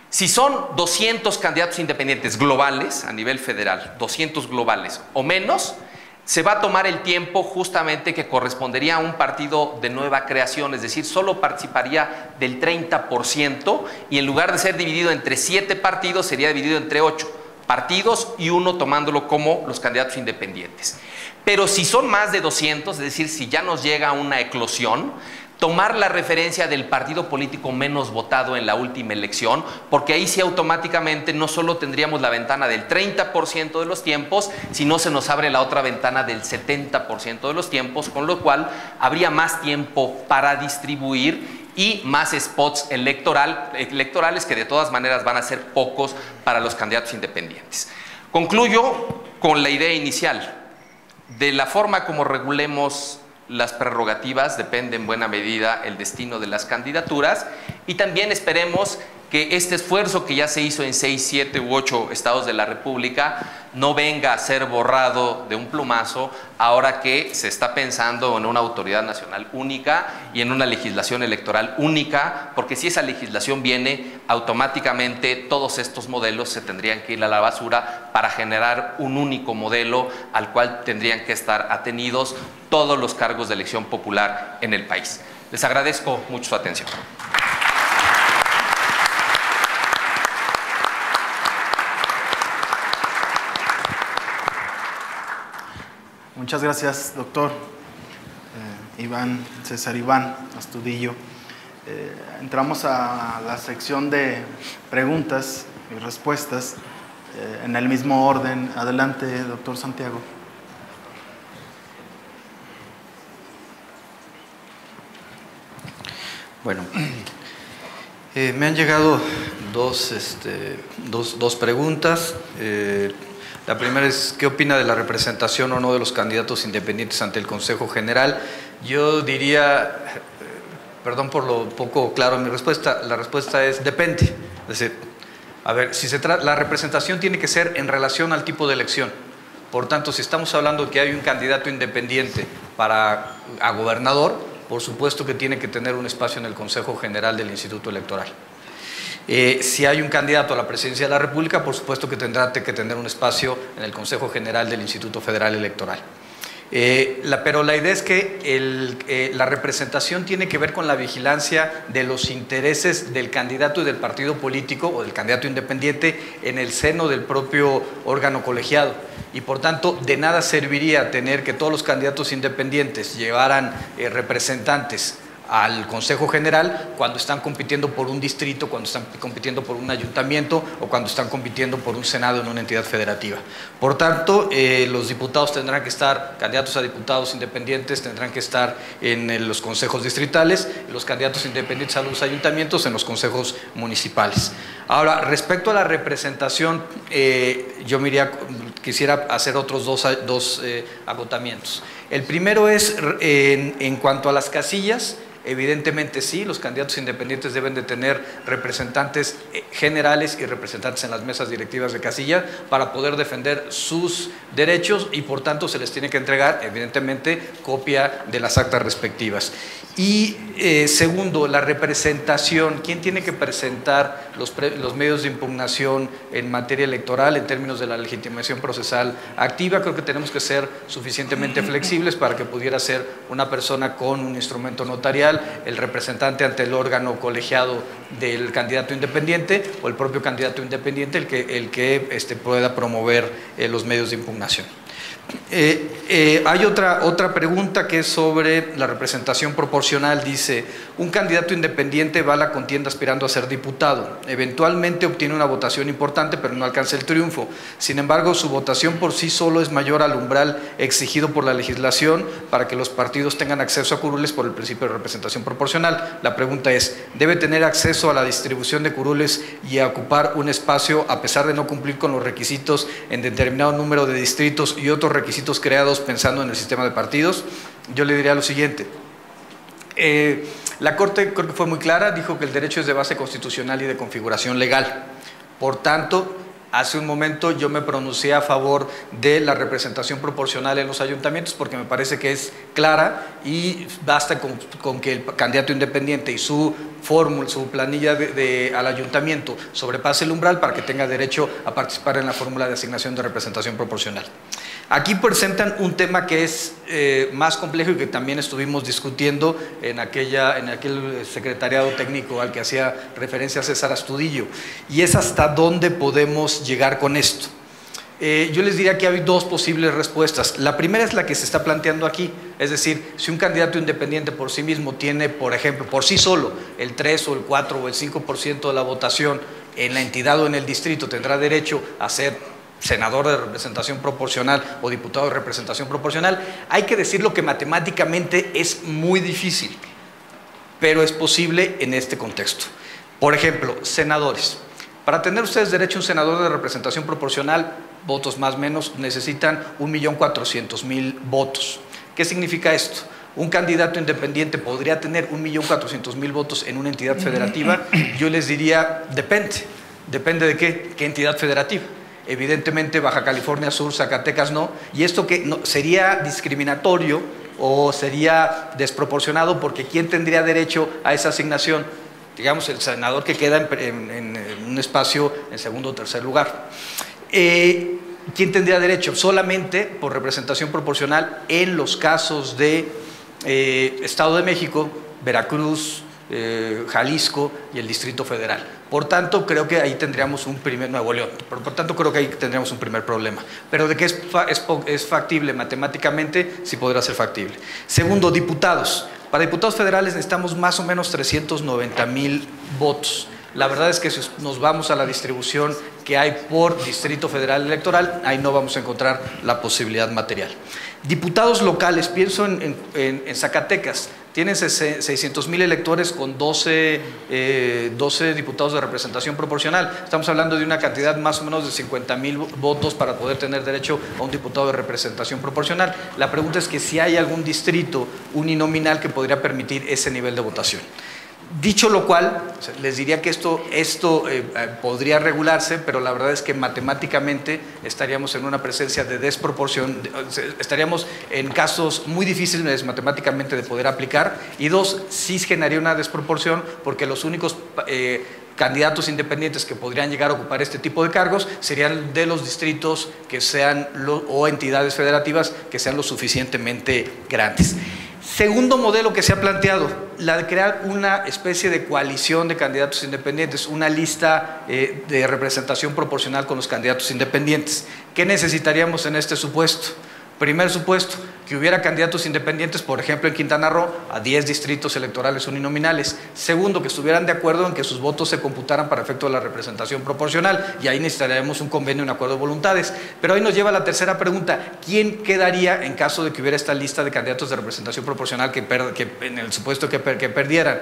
si son 200 candidatos independientes globales a nivel federal, 200 globales o menos, se va a tomar el tiempo justamente que correspondería a un partido de nueva creación, es decir, solo participaría del 30% y en lugar de ser dividido entre 7 partidos, sería dividido entre 8 partidos y uno tomándolo como los candidatos independientes. Pero si son más de 200, es decir, si ya nos llega una eclosión, tomar la referencia del partido político menos votado en la última elección, porque ahí sí automáticamente no solo tendríamos la ventana del 30% de los tiempos, sino se nos abre la otra ventana del 70% de los tiempos, con lo cual habría más tiempo para distribuir y más spots electorales que de todas maneras van a ser pocos para los candidatos independientes. Concluyo con la idea inicial de la forma como regulemos las prerrogativas depende en buena medida el destino de las candidaturas y también esperemos que este esfuerzo que ya se hizo en 6, 7 u 8 estados de la República no venga a ser borrado de un plumazo ahora que se está pensando en una autoridad nacional única y en una legislación electoral única, porque si esa legislación viene, automáticamente todos estos modelos se tendrían que ir a la basura para generar un único modelo al cual tendrían que estar atenidos todos los cargos de elección popular en el país. Les agradezco mucho su atención. Muchas gracias, doctor César Iván Astudillo. Entramos a la sección de preguntas y respuestas en el mismo orden. Adelante, doctor Santiago. Bueno, me han llegado dos preguntas. La primera es, ¿qué opina de la representación o no de los candidatos independientes ante el Consejo General? Yo diría, perdón por lo poco claro mi respuesta, la respuesta es depende. Es decir, a ver, si se trata, la representación tiene que ser en relación al tipo de elección. Por tanto, si estamos hablando que hay un candidato independiente a gobernador, por supuesto que tiene que tener un espacio en el Consejo General del Instituto Electoral. Si hay un candidato a la presidencia de la República, por supuesto que tendrá que tener un espacio en el Consejo General del Instituto Federal Electoral. Pero la idea es que la representación tiene que ver con la vigilancia de los intereses del candidato y del partido político o del candidato independiente en el seno del propio órgano colegiado. Y por tanto, de nada serviría tener que todos los candidatos independientes llevaran representantes al Consejo General cuando están compitiendo por un distrito, cuando están compitiendo por un ayuntamiento o cuando están compitiendo por un Senado en una entidad federativa. Por tanto, los diputados tendrán que estar, candidatos a diputados independientes tendrán que estar en los consejos distritales, los candidatos independientes a los ayuntamientos en los consejos municipales. Ahora, respecto a la representación, yo quisiera hacer otros dos agotamientos. El primero es en cuanto a las casillas. Evidentemente sí, los candidatos independientes deben de tener representantes generales y representantes en las mesas directivas de casilla para poder defender sus derechos y por tanto se les tiene que entregar evidentemente copia de las actas respectivas. Y segundo, la representación. ¿Quién tiene que presentar los medios de impugnación en materia electoral en términos de la legitimación procesal activa? Creo que tenemos que ser suficientemente flexibles para que pudiera ser una persona con un instrumento notarial, el representante ante el órgano colegiado del candidato independiente o el propio candidato independiente el que pueda promover los medios de impugnación. Hay otra pregunta que es sobre la representación proporcional. Dice, un candidato independiente va a la contienda aspirando a ser diputado. Eventualmente obtiene una votación importante, pero no alcanza el triunfo. Sin embargo, su votación por sí solo es mayor al umbral exigido por la legislación para que los partidos tengan acceso a curules por el principio de representación proporcional. La pregunta es, ¿debe tener acceso a la distribución de curules y a ocupar un espacio a pesar de no cumplir con los requisitos en determinado número de distritos y otros requisitos creados pensando en el sistema de partidos? Yo le diría lo siguiente. La Corte creo que fue muy clara, dijo que el derecho es de base constitucional y de configuración legal. Por tanto, hace un momento yo me pronuncié a favor de la representación proporcional en los ayuntamientos porque me parece que es clara y basta con que el candidato independiente y su fórmula, su planilla al ayuntamiento sobrepase el umbral para que tenga derecho a participar en la fórmula de asignación de representación proporcional. Aquí presentan un tema que es más complejo y que también estuvimos discutiendo en aquel secretariado técnico al que hacía referencia César Astudillo, y es hasta dónde podemos llegar con esto. Yo les diría que hay dos posibles respuestas. La primera es la que se está planteando aquí, es decir, si un candidato independiente por sí mismo tiene, por ejemplo, por sí solo el 3 o el 4 o el 5% de la votación en la entidad o en el distrito, tendrá derecho a ser senador de representación proporcional o diputado de representación proporcional. Hay que decirlo que matemáticamente es muy difícil, pero es posible en este contexto. Por ejemplo, senadores. Para tener ustedes derecho a un senador de representación proporcional, votos más o menos, necesitan 1.400.000 votos. ¿Qué significa esto? Un candidato independiente podría tener 1.400.000 votos en una entidad federativa. Yo les diría, depende. ¿Depende de qué entidad federativa? Evidentemente Baja California Sur, Zacatecas no, y esto que no, sería discriminatorio o sería desproporcionado porque ¿quién tendría derecho a esa asignación? Digamos, el senador que queda en un espacio en segundo o tercer lugar. ¿Quién tendría derecho? Solamente por representación proporcional en los casos de Estado de México, Veracruz, Jalisco y el Distrito Federal. Por tanto, creo que ahí tendríamos un primer Nuevo León. Por tanto, creo que ahí tendríamos un primer problema. Pero de que es factible matemáticamente, sí podrá ser factible. Segundo, diputados. Para diputados federales necesitamos más o menos 390.000 votos. La verdad es que si nos vamos a la distribución que hay por Distrito Federal Electoral, ahí no vamos a encontrar la posibilidad material. Diputados locales, pienso en Zacatecas. Tienen 600.000 electores con 12 diputados de representación proporcional. Estamos hablando de una cantidad más o menos de 50.000 votos para poder tener derecho a un diputado de representación proporcional. La pregunta es que si hay algún distrito uninominal que podría permitir ese nivel de votación. Dicho lo cual, les diría que esto podría regularse, pero la verdad es que matemáticamente estaríamos en una presencia de desproporción, estaríamos en casos muy difíciles matemáticamente de poder aplicar, y dos, sí generaría una desproporción porque los únicos candidatos independientes que podrían llegar a ocupar este tipo de cargos serían de los distritos que sean o entidades federativas que sean lo suficientemente grandes. Segundo modelo que se ha planteado, la de crear una especie de coalición de candidatos independientes, una lista de representación proporcional con los candidatos independientes. ¿Qué necesitaríamos en este supuesto? Primer supuesto, que hubiera candidatos independientes, por ejemplo, en Quintana Roo, a 10 distritos electorales uninominales. Segundo, que estuvieran de acuerdo en que sus votos se computaran para efecto de la representación proporcional, y ahí necesitaremos un convenio, un acuerdo de voluntades. Pero ahí nos lleva a la tercera pregunta, ¿quién quedaría en caso de que hubiera esta lista de candidatos de representación proporcional que en el supuesto que perdieran?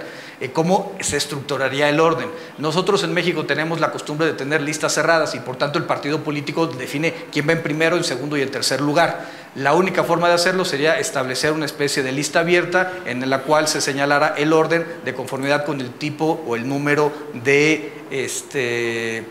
¿Cómo se estructuraría el orden? Nosotros en México tenemos la costumbre de tener listas cerradas y por tanto el partido político define quién va en primero, en segundo y en tercer lugar. La única forma de hacerlo sería establecer una especie de lista abierta en la cual se señalara el orden de conformidad con el tipo o el número de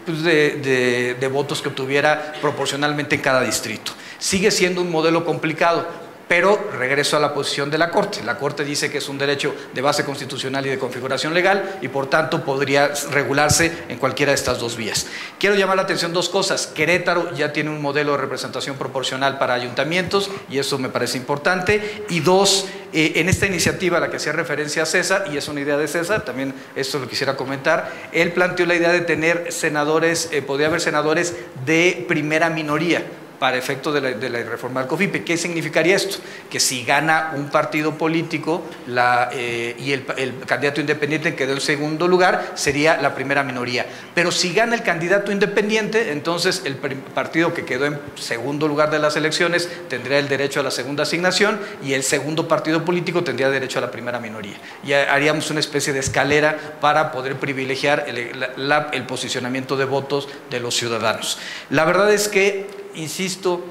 votos que obtuviera proporcionalmente en cada distrito. Sigue siendo un modelo complicado, pero regreso a la posición de la Corte. La Corte dice que es un derecho de base constitucional y de configuración legal y por tanto podría regularse en cualquiera de estas dos vías. Quiero llamar la atención dos cosas. Querétaro ya tiene un modelo de representación proporcional para ayuntamientos y eso me parece importante. Y dos, en esta iniciativa a la que hacía referencia César, y es una idea de César, también esto lo quisiera comentar, él planteó la idea de tener senadores, podría haber senadores de primera minoría. para efectos de la reforma del COFIPE. ¿Qué significaría esto? Que si gana un partido político y el candidato independiente quedó en segundo lugar, sería la primera minoría. Pero si gana el candidato independiente, entonces el partido que quedó en segundo lugar de las elecciones tendría el derecho a la segunda asignación y el segundo partido político tendría derecho a la primera minoría. Y haríamos una especie de escalera para poder privilegiar el posicionamiento de votos de los ciudadanos. La verdad es que, insisto,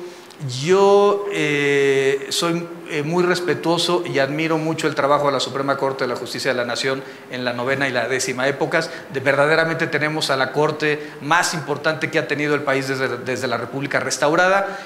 yo soy muy respetuoso y admiro mucho el trabajo de la Suprema Corte de la Justicia de la Nación en la novena y la décima épocas. Verdaderamente tenemos a la Corte más importante que ha tenido el país desde la República restaurada.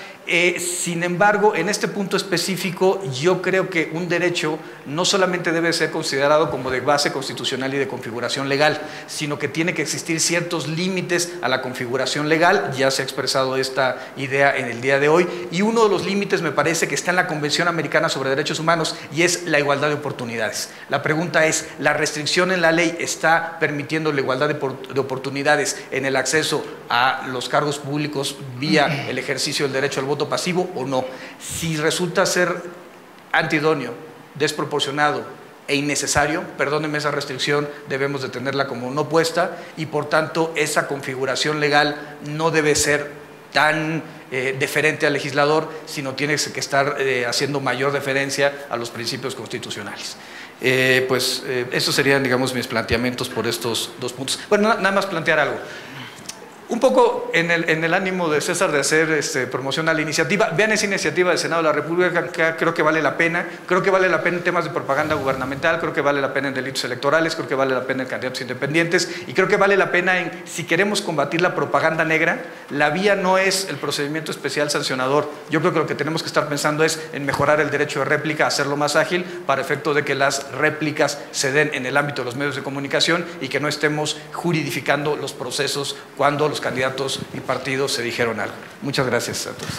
Sin embargo, en este punto específico, yo creo que un derecho no solamente debe ser considerado como de base constitucional y de configuración legal, sino que tiene que existir ciertos límites a la configuración legal. Ya se ha expresado esta idea en el día de hoy, y uno de los límites me parece que está en la Convención Americana sobre Derechos Humanos, y es la igualdad de oportunidades. La pregunta es, ¿la restricción en la ley está permitiendo la igualdad de oportunidades en el acceso a los cargos públicos vía el ejercicio del derecho al voto pasivo o no? Si resulta ser antidóneo, desproporcionado e innecesario, perdónenme esa restricción, debemos de tenerla como no puesta, y por tanto esa configuración legal no debe ser tan deferente al legislador, sino tiene que estar haciendo mayor deferencia a los principios constitucionales. Esos serían, digamos, mis planteamientos por estos dos puntos. Bueno, nada más plantear algo. Un poco en el ánimo de César de hacer promoción a la iniciativa, vean esa iniciativa del Senado de la República, que creo que vale la pena. Creo que vale la pena en temas de propaganda gubernamental, creo que vale la pena en delitos electorales, creo que vale la pena en candidatos independientes, y creo que vale la pena en, si queremos combatir la propaganda negra, la vía no es el procedimiento especial sancionador. Yo creo que lo que tenemos que estar pensando es en mejorar el derecho de réplica, hacerlo más ágil, para efecto de que las réplicas se den en el ámbito de los medios de comunicación y que no estemos juridificando los procesos cuando los candidatos y partidos se dijeron algo. Muchas gracias a todos.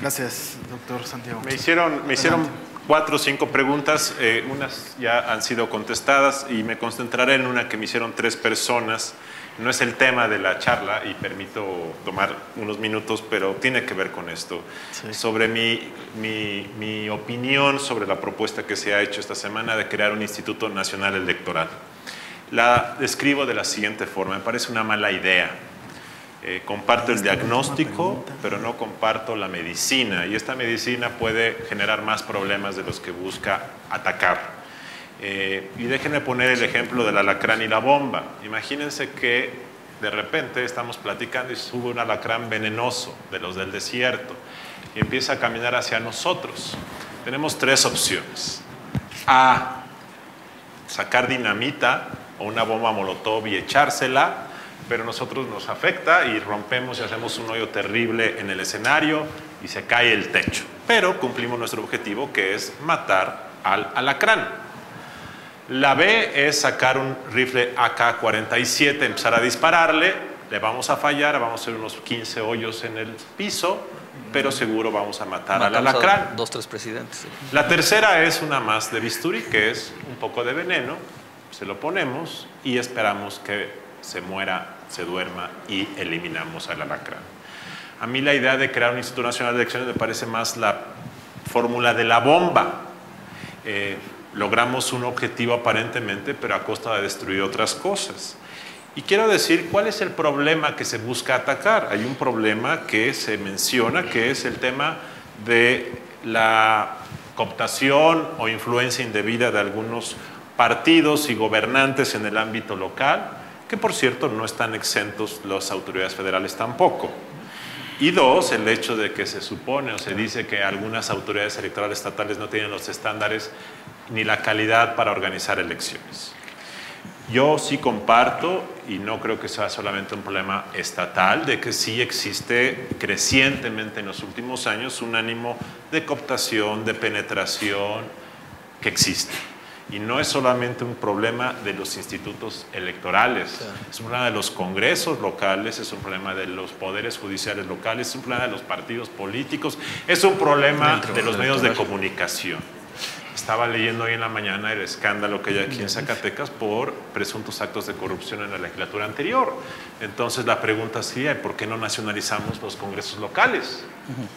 Gracias, doctor Santiago. Me hicieron 4 o 5 preguntas, unas ya han sido contestadas, y me concentraré en una que me hicieron 3 personas. No es el tema de la charla y permito tomar unos minutos, pero tiene que ver con esto. Sí. Sobre mi opinión sobre la propuesta que se ha hecho esta semana de crear un Instituto Nacional Electoral. La describo de la siguiente forma. Me parece una mala idea. Comparto el diagnóstico, pero no comparto la medicina. Y esta medicina puede generar más problemas de los que busca atacar. Y déjenme poner el ejemplo del alacrán y la bomba. Imagínense que de repente estamos platicando y sube un alacrán venenoso de los del desierto y empieza a caminar hacia nosotros. Tenemos 3 opciones. A, sacar dinamita o una bomba molotov y echársela, pero a nosotros nos afecta y rompemos y hacemos un hoyo terrible en el escenario y se cae el techo. Pero cumplimos nuestro objetivo, que es matar al alacrán. La B es sacar un rifle AK-47, empezar a dispararle, le vamos a fallar, vamos a hacer unos 15 hoyos en el piso, pero seguro vamos a matar al alacrán. 2, 3 presidentes. Sí. La tercera es una más de bisturí, que es un poco de veneno, se lo ponemos y esperamos que se muera, se duerma y eliminamos al alacrán. A mí la idea de crear un Instituto Nacional de Elecciones me parece más la fórmula de la bomba. Logramos un objetivo aparentemente, pero a costa de destruir otras cosas. Y quiero decir, ¿cuál es el problema que se busca atacar? Hay un problema que se menciona, que es el tema de la cooptación o influencia indebida de algunos partidos y gobernantes en el ámbito local, que por cierto no están exentos las autoridades federales tampoco. Y 2, el hecho de que se supone o se dice que algunas autoridades electorales estatales no tienen los estándares ni la calidad para organizar elecciones. Yo sí comparto, y no creo que sea solamente un problema estatal, de que sí existe crecientemente en los últimos años un ánimo de cooptación, de penetración, que existe. Y no es solamente un problema de los institutos electorales, sí. Es un problema de los congresos locales, es un problema de los poderes judiciales locales, es un problema de los partidos políticos, es un problema de los medios de comunicación. Estaba leyendo hoy en la mañana el escándalo que hay aquí en Zacatecas por presuntos actos de corrupción en la legislatura anterior. Entonces la pregunta sería, ¿por qué no nacionalizamos los congresos locales?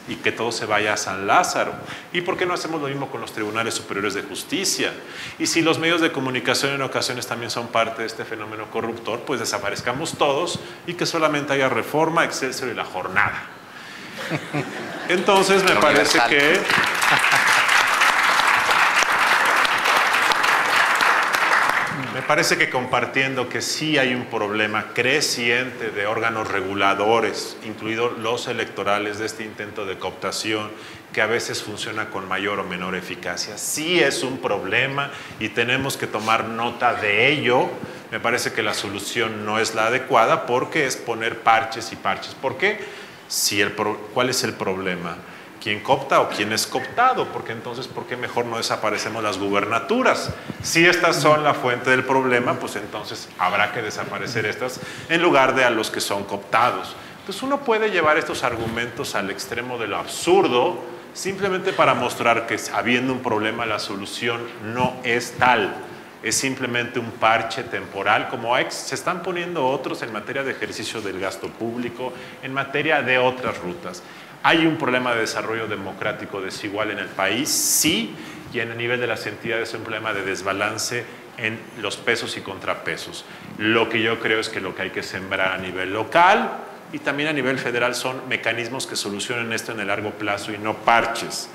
Y que todo se vaya a San Lázaro. ¿Y por qué no hacemos lo mismo con los tribunales superiores de justicia? Y si los medios de comunicación en ocasiones también son parte de este fenómeno corruptor, pues desaparezcamos todos y que solamente haya Reforma, Excelsior y La Jornada. Entonces me parece que... Me parece que compartiendo que sí hay un problema creciente de órganos reguladores, incluidos los electorales, de este intento de cooptación que a veces funciona con mayor o menor eficacia, sí es un problema y tenemos que tomar nota de ello. Me parece que la solución no es la adecuada porque es poner parches y parches. ¿Por qué? ¿Cuál es el problema? ¿Quién coopta o quién es cooptado? Porque entonces, ¿por qué mejor no desaparecemos las gubernaturas? Si estas son la fuente del problema, pues entonces habrá que desaparecer estas en lugar de a los que son cooptados. Entonces uno puede llevar estos argumentos al extremo de lo absurdo simplemente para mostrar que habiendo un problema la solución no es tal. Es simplemente un parche temporal, como se están poniendo otros en materia de ejercicio del gasto público, en materia de otras rutas. ¿Hay un problema de desarrollo democrático desigual en el país? Sí, y en el nivel de las entidades es un problema de desbalance en los pesos y contrapesos. Lo que yo creo es que lo que hay que sembrar a nivel local y también a nivel federal son mecanismos que solucionen esto en el largo plazo y no parches.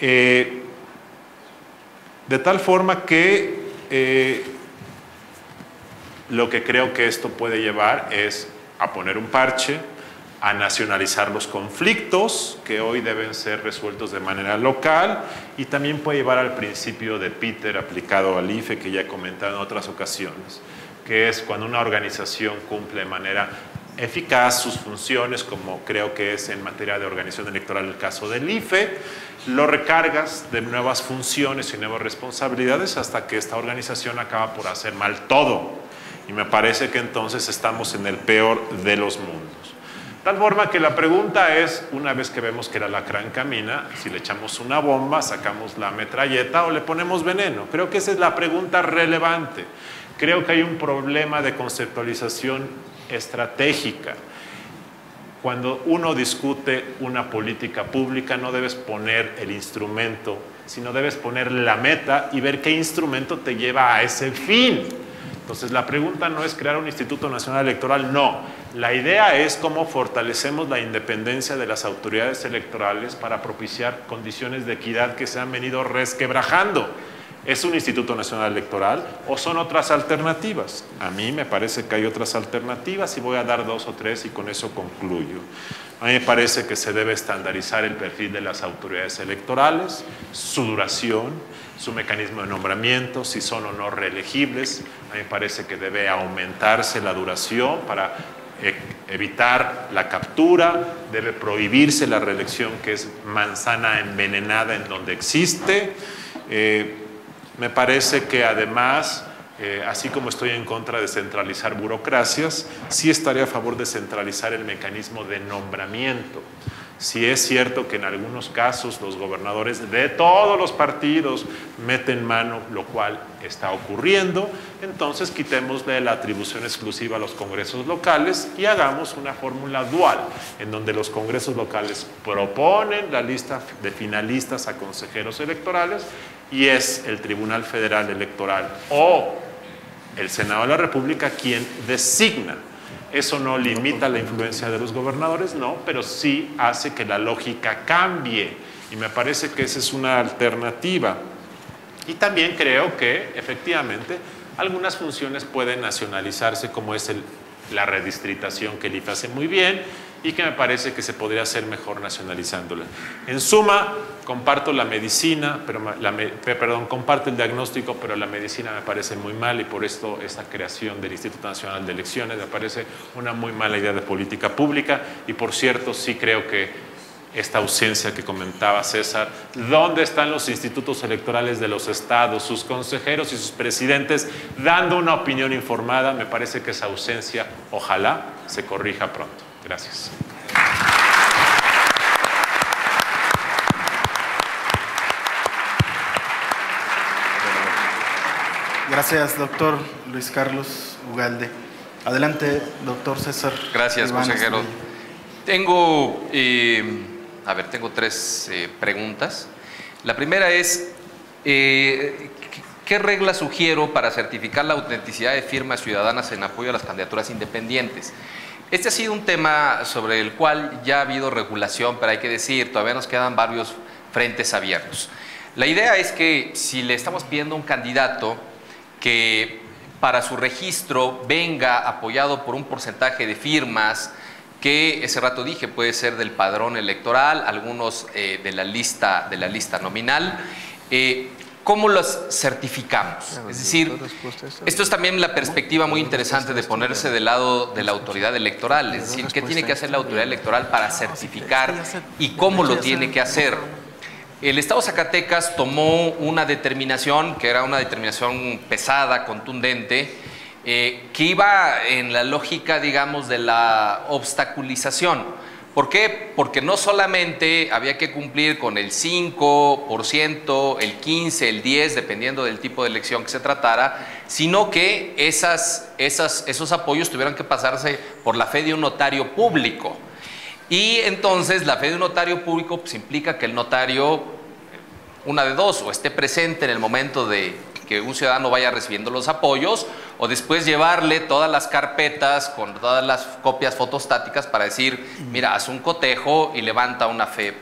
De tal forma que lo que creo que esto puede llevar es a poner un parche, a nacionalizar los conflictos que hoy deben ser resueltos de manera local y también puede llevar al principio de Peter aplicado al IFE que ya he comentado en otras ocasiones, que es cuando una organización cumple de manera eficaz sus funciones, como creo que es en materia de organización electoral el caso del IFE, lo recargas de nuevas funciones y nuevas responsabilidades hasta que esta organización acaba por hacer mal todo. Y me parece que entonces estamos en el peor de los mundos. Tal forma que la pregunta es, una vez que vemos que el alacrán camina, si le echamos una bomba, sacamos la metralleta o le ponemos veneno. Creo que esa es la pregunta relevante. Creo que hay un problema de conceptualización estratégica. Cuando uno discute una política pública, no debes poner el instrumento, sino debes poner la meta y ver qué instrumento te lleva a ese fin. Entonces, la pregunta no es crear un Instituto Nacional Electoral, no. La idea es cómo fortalecemos la independencia de las autoridades electorales para propiciar condiciones de equidad que se han venido resquebrajando. ¿Es un Instituto Nacional Electoral o son otras alternativas? A mí me parece que hay otras alternativas y voy a dar dos o tres y con eso concluyo. A mí me parece que se debe estandarizar el perfil de las autoridades electorales, su duración, su mecanismo de nombramiento, si son o no reelegibles. A mí me parece que debe aumentarse la duración para evitar la captura, debe prohibirse la reelección que es manzana envenenada en donde existe. Me parece que además, así como estoy en contra de centralizar burocracias, sí estaré a favor de centralizar el mecanismo de nombramiento. Si es cierto que en algunos casos los gobernadores de todos los partidos meten mano, lo cual está ocurriendo, entonces quitémosle la atribución exclusiva a los congresos locales y hagamos una fórmula dual, en donde los congresos locales proponen la lista de finalistas a consejeros electorales y es el Tribunal Federal Electoral o el Senado de la República quien designa. Eso no limita la influencia de los gobernadores, no, pero sí hace que la lógica cambie. Y me parece que esa es una alternativa. Y también creo que, efectivamente, algunas funciones pueden nacionalizarse, como es la redistritación que el IFE hace muy bien y que me parece que se podría hacer mejor nacionalizándola. En suma, comparto la medicina, comparto el diagnóstico, pero la medicina me parece muy mal y por esto esta creación del Instituto Nacional de Elecciones me parece una muy mala idea de política pública y por cierto sí creo que esta ausencia que comentaba César, ¿dónde están los institutos electorales de los estados, sus consejeros y sus presidentes dando una opinión informada? Me parece que esa ausencia ojalá se corrija pronto. Gracias. Gracias, doctor Luis Carlos Ugalde. Adelante, doctor César. Gracias, Iván consejero. Astudillo. Tengo, tengo tres preguntas. La primera es, ¿qué reglas sugiero para certificar la autenticidad de firmas ciudadanas en apoyo a las candidaturas independientes? Este ha sido un tema sobre el cual ya ha habido regulación, pero hay que decir, todavía nos quedan varios frentes abiertos. La idea es que si le estamos pidiendo a un candidato que para su registro venga apoyado por un porcentaje de firmas, que ese rato dije puede ser del padrón electoral, algunos de la lista nominal, ¿cómo los certificamos? Es decir, esto es también la perspectiva muy interesante de ponerse del lado de la autoridad electoral, es decir, ¿qué tiene que hacer la autoridad electoral para certificar y cómo lo tiene que hacer? El Estado de Zacatecas tomó una determinación, que era una determinación pesada, contundente, que iba en la lógica, digamos, de la obstaculización. ¿Por qué? Porque no solamente había que cumplir con el 5%, el 15%, el 10%, dependiendo del tipo de elección que se tratara, sino que esos apoyos tuvieron que pasarse por la fe de un notario público. Y entonces la fe de un notario público pues, implica que el notario, una de dos, o esté presente en el momento de que un ciudadano vaya recibiendo los apoyos o después llevarle todas las carpetas con todas las copias fotostáticas para decir, mira, haz un cotejo y levanta una fe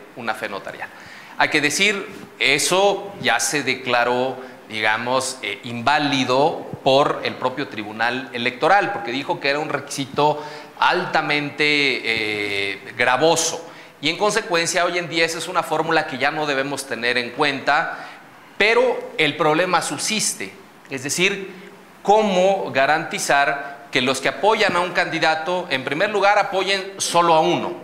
notarial. Hay que decir, eso ya se declaró, digamos, inválido por el propio Tribunal Electoral, porque dijo que era un requisito altamente gravoso. Y en consecuencia, hoy en día esa es una fórmula que ya no debemos tener en cuenta. Pero el problema subsiste, es decir, ¿cómo garantizar que los que apoyan a un candidato, en primer lugar, apoyen solo a uno?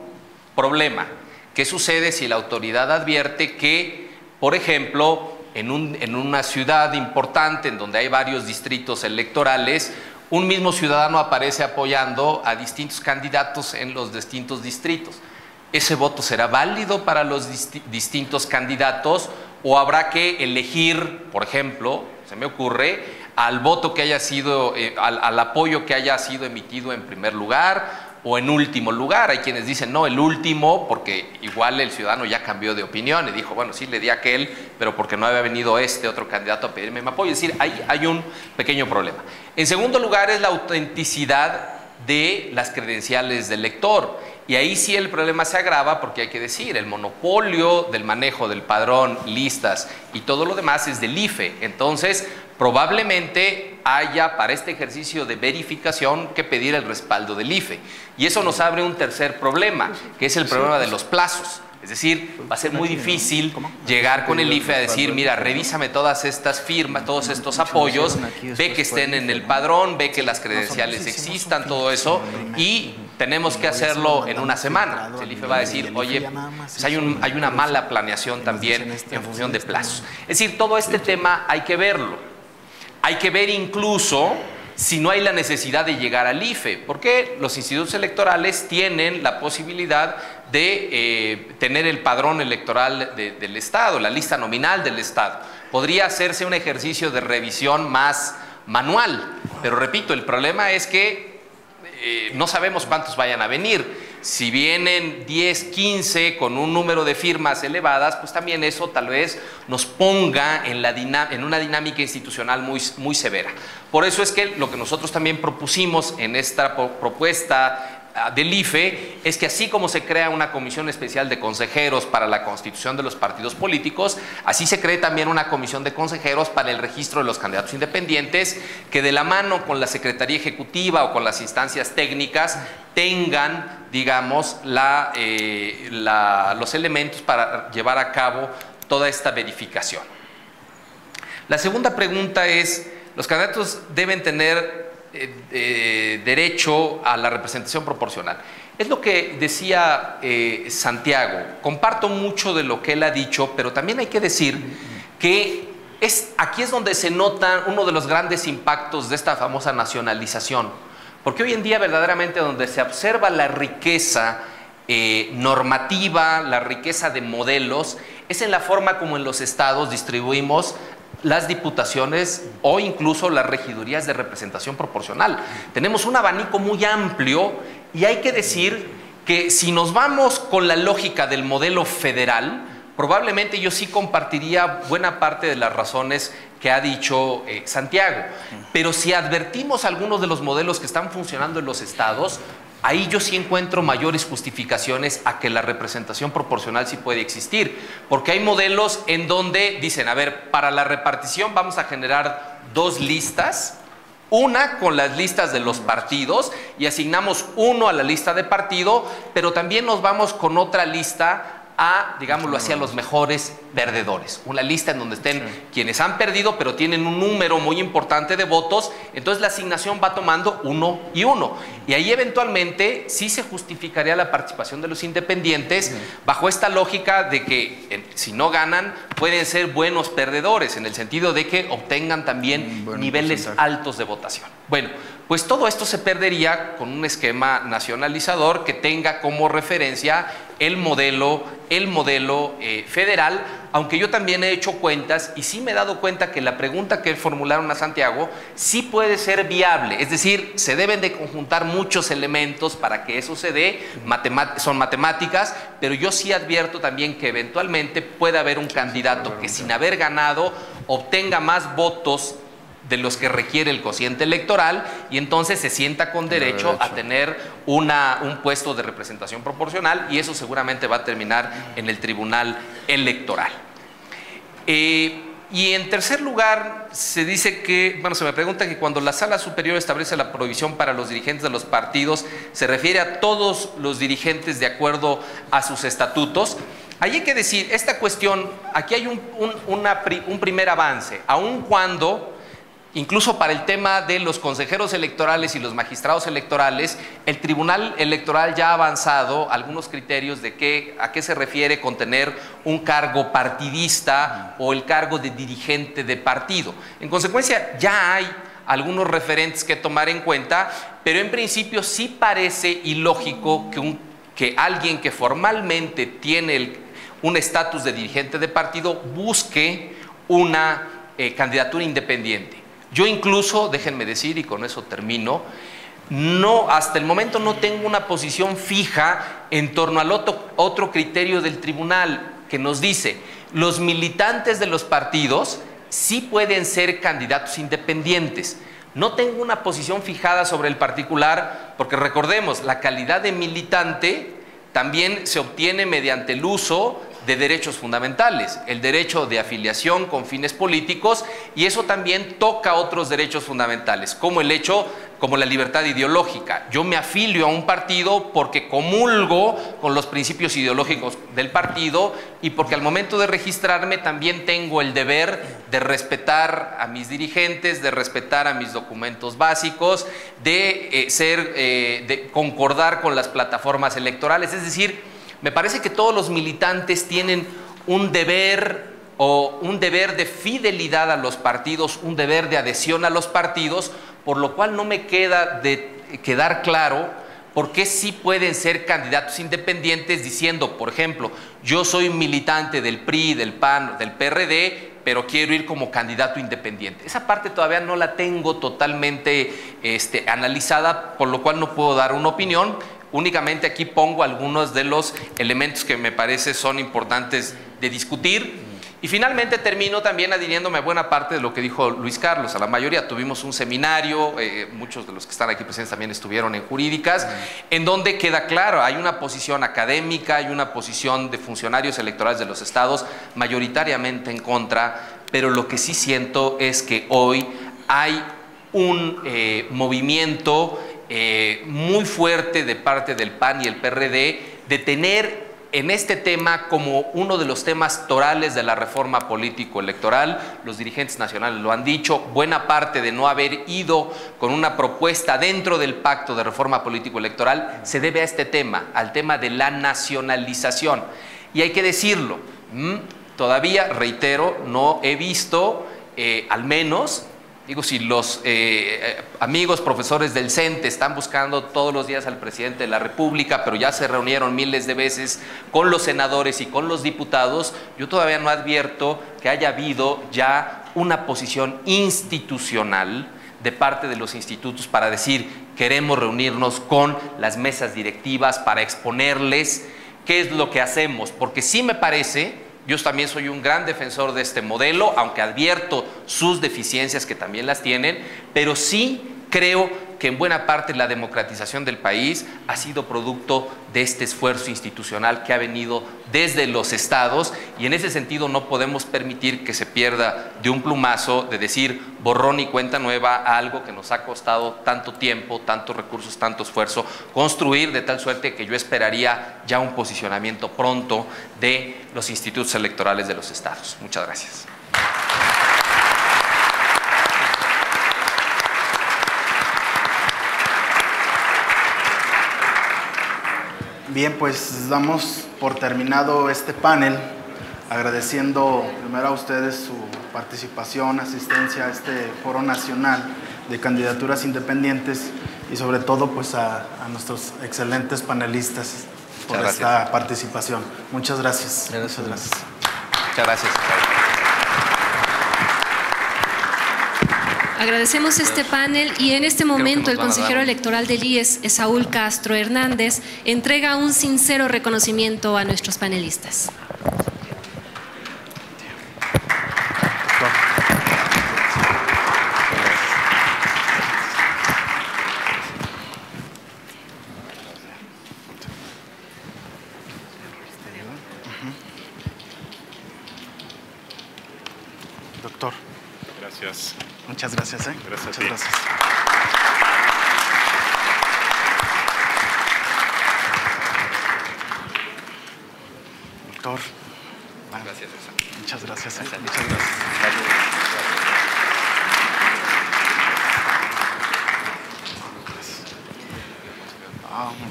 Problema. ¿Qué sucede si la autoridad advierte que, por ejemplo, en una ciudad importante en donde hay varios distritos electorales, un mismo ciudadano aparece apoyando a distintos candidatos en los distintos distritos? ¿Ese voto será válido para los distintos candidatos o habrá que elegir, por ejemplo, se me ocurre, al voto que haya sido, al apoyo que haya sido emitido en primer lugar o en último lugar? Hay quienes dicen, no, el último, porque igual el ciudadano ya cambió de opinión y dijo, bueno, sí le di a aquel, pero porque no había venido este otro candidato a pedirme mi apoyo. Es decir, hay un pequeño problema. En segundo lugar, es la autenticidad de las credenciales del elector. Y ahí sí el problema se agrava porque hay que decir, el monopolio del manejo del padrón, listas y todo lo demás es del IFE. Entonces, probablemente haya para este ejercicio de verificación que pedir el respaldo del IFE. Y eso nos abre un tercer problema, que es el problema de los plazos. Es decir, va a ser muy difícil llegar con el IFE a decir, mira, revísame todas estas firmas, todos estos apoyos, ve que estén en el padrón, ve que las credenciales existan, todo eso, y tenemos que hacerlo en una semana. El IFE va a decir, oye, pues hay una mala planeación también en función de plazos. Es decir, todo este tema hay que verlo. Hay que ver incluso si no hay la necesidad de llegar al IFE, porque los institutos electorales tienen la posibilidad de tener el padrón electoral del Estado, la lista nominal del Estado. Podría hacerse un ejercicio de revisión más manual, pero repito, el problema es que no sabemos cuántos vayan a venir. Si vienen 10, 15 con un número de firmas elevadas, pues también eso tal vez nos ponga en una dinámica institucional muy, muy severa. Por eso es que lo que nosotros también propusimos en esta propuesta del IFE es que así como se crea una comisión especial de consejeros para la constitución de los partidos políticos, así se cree también una comisión de consejeros para el registro de los candidatos independientes que de la mano con la Secretaría Ejecutiva o con las instancias técnicas tengan, digamos, los elementos para llevar a cabo toda esta verificación. La segunda pregunta es, ¿los candidatos deben tener derecho a la representación proporcional? Es lo que decía Santiago. Comparto mucho de lo que él ha dicho, pero también hay que decir que aquí es donde se nota uno de los grandes impactos de esta famosa nacionalización, porque hoy en día verdaderamente donde se observa la riqueza normativa, la riqueza de modelos, es en la forma como en los estados distribuimos las diputaciones o incluso las regidurías de representación proporcional. Tenemos un abanico muy amplio y hay que decir que si nos vamos con la lógica del modelo federal, probablemente yo sí compartiría buena parte de las razones que ha dicho Santiago. Pero si advertimos algunos de los modelos que están funcionando en los estados, ahí yo sí encuentro mayores justificaciones a que la representación proporcional sí puede existir, porque hay modelos en donde dicen, a ver, para la repartición vamos a generar dos listas, una con las listas de los partidos y asignamos uno a la lista de partido, pero también nos vamos con otra lista a, digámoslo así, a los mejores perdedores. Una lista en donde estén quienes han perdido, pero tienen un número muy importante de votos. Entonces, la asignación va tomando uno y uno. Y ahí, eventualmente, sí se justificaría la participación de los independientes bajo esta lógica de que, si no ganan, pueden ser buenos perdedores, en el sentido de que obtengan también niveles altos de votación. Bueno, pues todo esto se perdería con un esquema nacionalizador que tenga como referencia el modelo federal, aunque yo también he hecho cuentas y sí me he dado cuenta que la pregunta que formularon a Santiago sí puede ser viable, es decir, se deben de conjuntar muchos elementos para que eso se dé, son matemáticas, pero yo sí advierto también que eventualmente puede haber un candidato que sin haber ganado obtenga más votos de los que requiere el cociente electoral y entonces se sienta con derecho a tener un puesto de representación proporcional y eso seguramente va a terminar en el Tribunal Electoral. Y en tercer lugar, se dice que, bueno, se me pregunta que cuando la Sala Superior establece la prohibición para los dirigentes de los partidos, se refiere a todos los dirigentes de acuerdo a sus estatutos. Ahí hay que decir, esta cuestión, aquí hay un primer avance, aun cuando incluso para el tema de los consejeros electorales y los magistrados electorales, el Tribunal Electoral ya ha avanzado algunos criterios de a qué se refiere con tener un cargo partidista o el cargo de dirigente de partido. En consecuencia, ya hay algunos referentes que tomar en cuenta, pero en principio sí parece ilógico que alguien que formalmente tiene un estatus de dirigente de partido busque una candidatura independiente. Yo incluso, déjenme decir, y con eso termino, hasta el momento no tengo una posición fija en torno al otro criterio del tribunal que nos dice, los militantes de los partidos sí pueden ser candidatos independientes. No tengo una posición fijada sobre el particular, porque recordemos, la calidad de militante también se obtiene mediante el uso de derechos fundamentales, el derecho de afiliación con fines políticos, y eso también toca otros derechos fundamentales, como la libertad ideológica. Yo me afilio a un partido porque comulgo con los principios ideológicos del partido y porque al momento de registrarme también tengo el deber de respetar a mis dirigentes, de respetar a mis documentos básicos, de concordar con las plataformas electorales, es decir, me parece que todos los militantes tienen un deber de fidelidad a los partidos, un deber de adhesión a los partidos, por lo cual no me queda de quedar claro por qué sí pueden ser candidatos independientes diciendo, por ejemplo, yo soy militante del PRI, del PAN, del PRD, pero quiero ir como candidato independiente. Esa parte todavía no la tengo totalmente analizada, por lo cual no puedo dar una opinión. Únicamente aquí pongo algunos de los elementos que me parece son importantes de discutir. Y finalmente termino también adhiriéndome a buena parte de lo que dijo Luis Carlos. A la mayoría tuvimos un seminario, muchos de los que están aquí presentes también estuvieron en jurídicas, en donde queda claro, hay una posición académica, hay una posición de funcionarios electorales de los estados mayoritariamente en contra, pero lo que sí siento es que hoy hay un movimiento muy fuerte de parte del PAN y el PRD de tener en este tema como uno de los temas torales de la reforma político-electoral. Los dirigentes nacionales lo han dicho, buena parte de no haber ido con una propuesta dentro del pacto de reforma político-electoral se debe a este tema, al tema de la nacionalización. Y hay que decirlo, todavía, reitero, no he visto, al menos, digo, si los amigos profesores del CENTE están buscando todos los días al presidente de la República, pero ya se reunieron miles de veces con los senadores y con los diputados, yo todavía no advierto que haya habido ya una posición institucional de parte de los institutos para decir, queremos reunirnos con las mesas directivas para exponerles qué es lo que hacemos, porque sí me parece... Yo también soy un gran defensor de este modelo, aunque advierto sus deficiencias que también las tienen, pero sí creo que en buena parte la democratización del país ha sido producto de este esfuerzo institucional que ha venido desde los estados y en ese sentido no podemos permitir que se pierda de un plumazo de decir borrón y cuenta nueva a algo que nos ha costado tanto tiempo, tantos recursos, tanto esfuerzo construir, de tal suerte que yo esperaría ya un posicionamiento pronto de los institutos electorales de los estados. Muchas gracias. Bien, pues damos por terminado este panel, agradeciendo primero a ustedes su participación, asistencia a este foro nacional de candidaturas independientes y sobre todo pues a nuestros excelentes panelistas por esta participación. Muchas gracias. Muchas gracias. Muchas gracias. Agradecemos este panel y en este momento el consejero electoral del IES, Saúl Castro Hernández, entrega un sincero reconocimiento a nuestros panelistas. Doctor. Gracias. Muchas gracias. Gracias. Muchas gracias. Doctor. Gracias, César. Muchas gracias. Muchas gracias.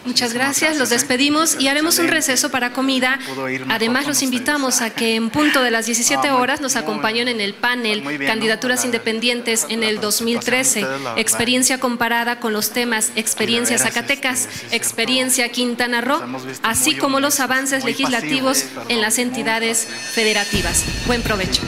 Muchas gracias, los despedimos y haremos un receso para comida. Además, los invitamos a que en punto de las 17 horas nos acompañen en el panel Candidaturas Independientes en el 2013, Experiencia Comparada con los temas Experiencia Zacatecas, Experiencia Quintana Roo, así como los avances legislativos en las entidades federativas. Buen provecho.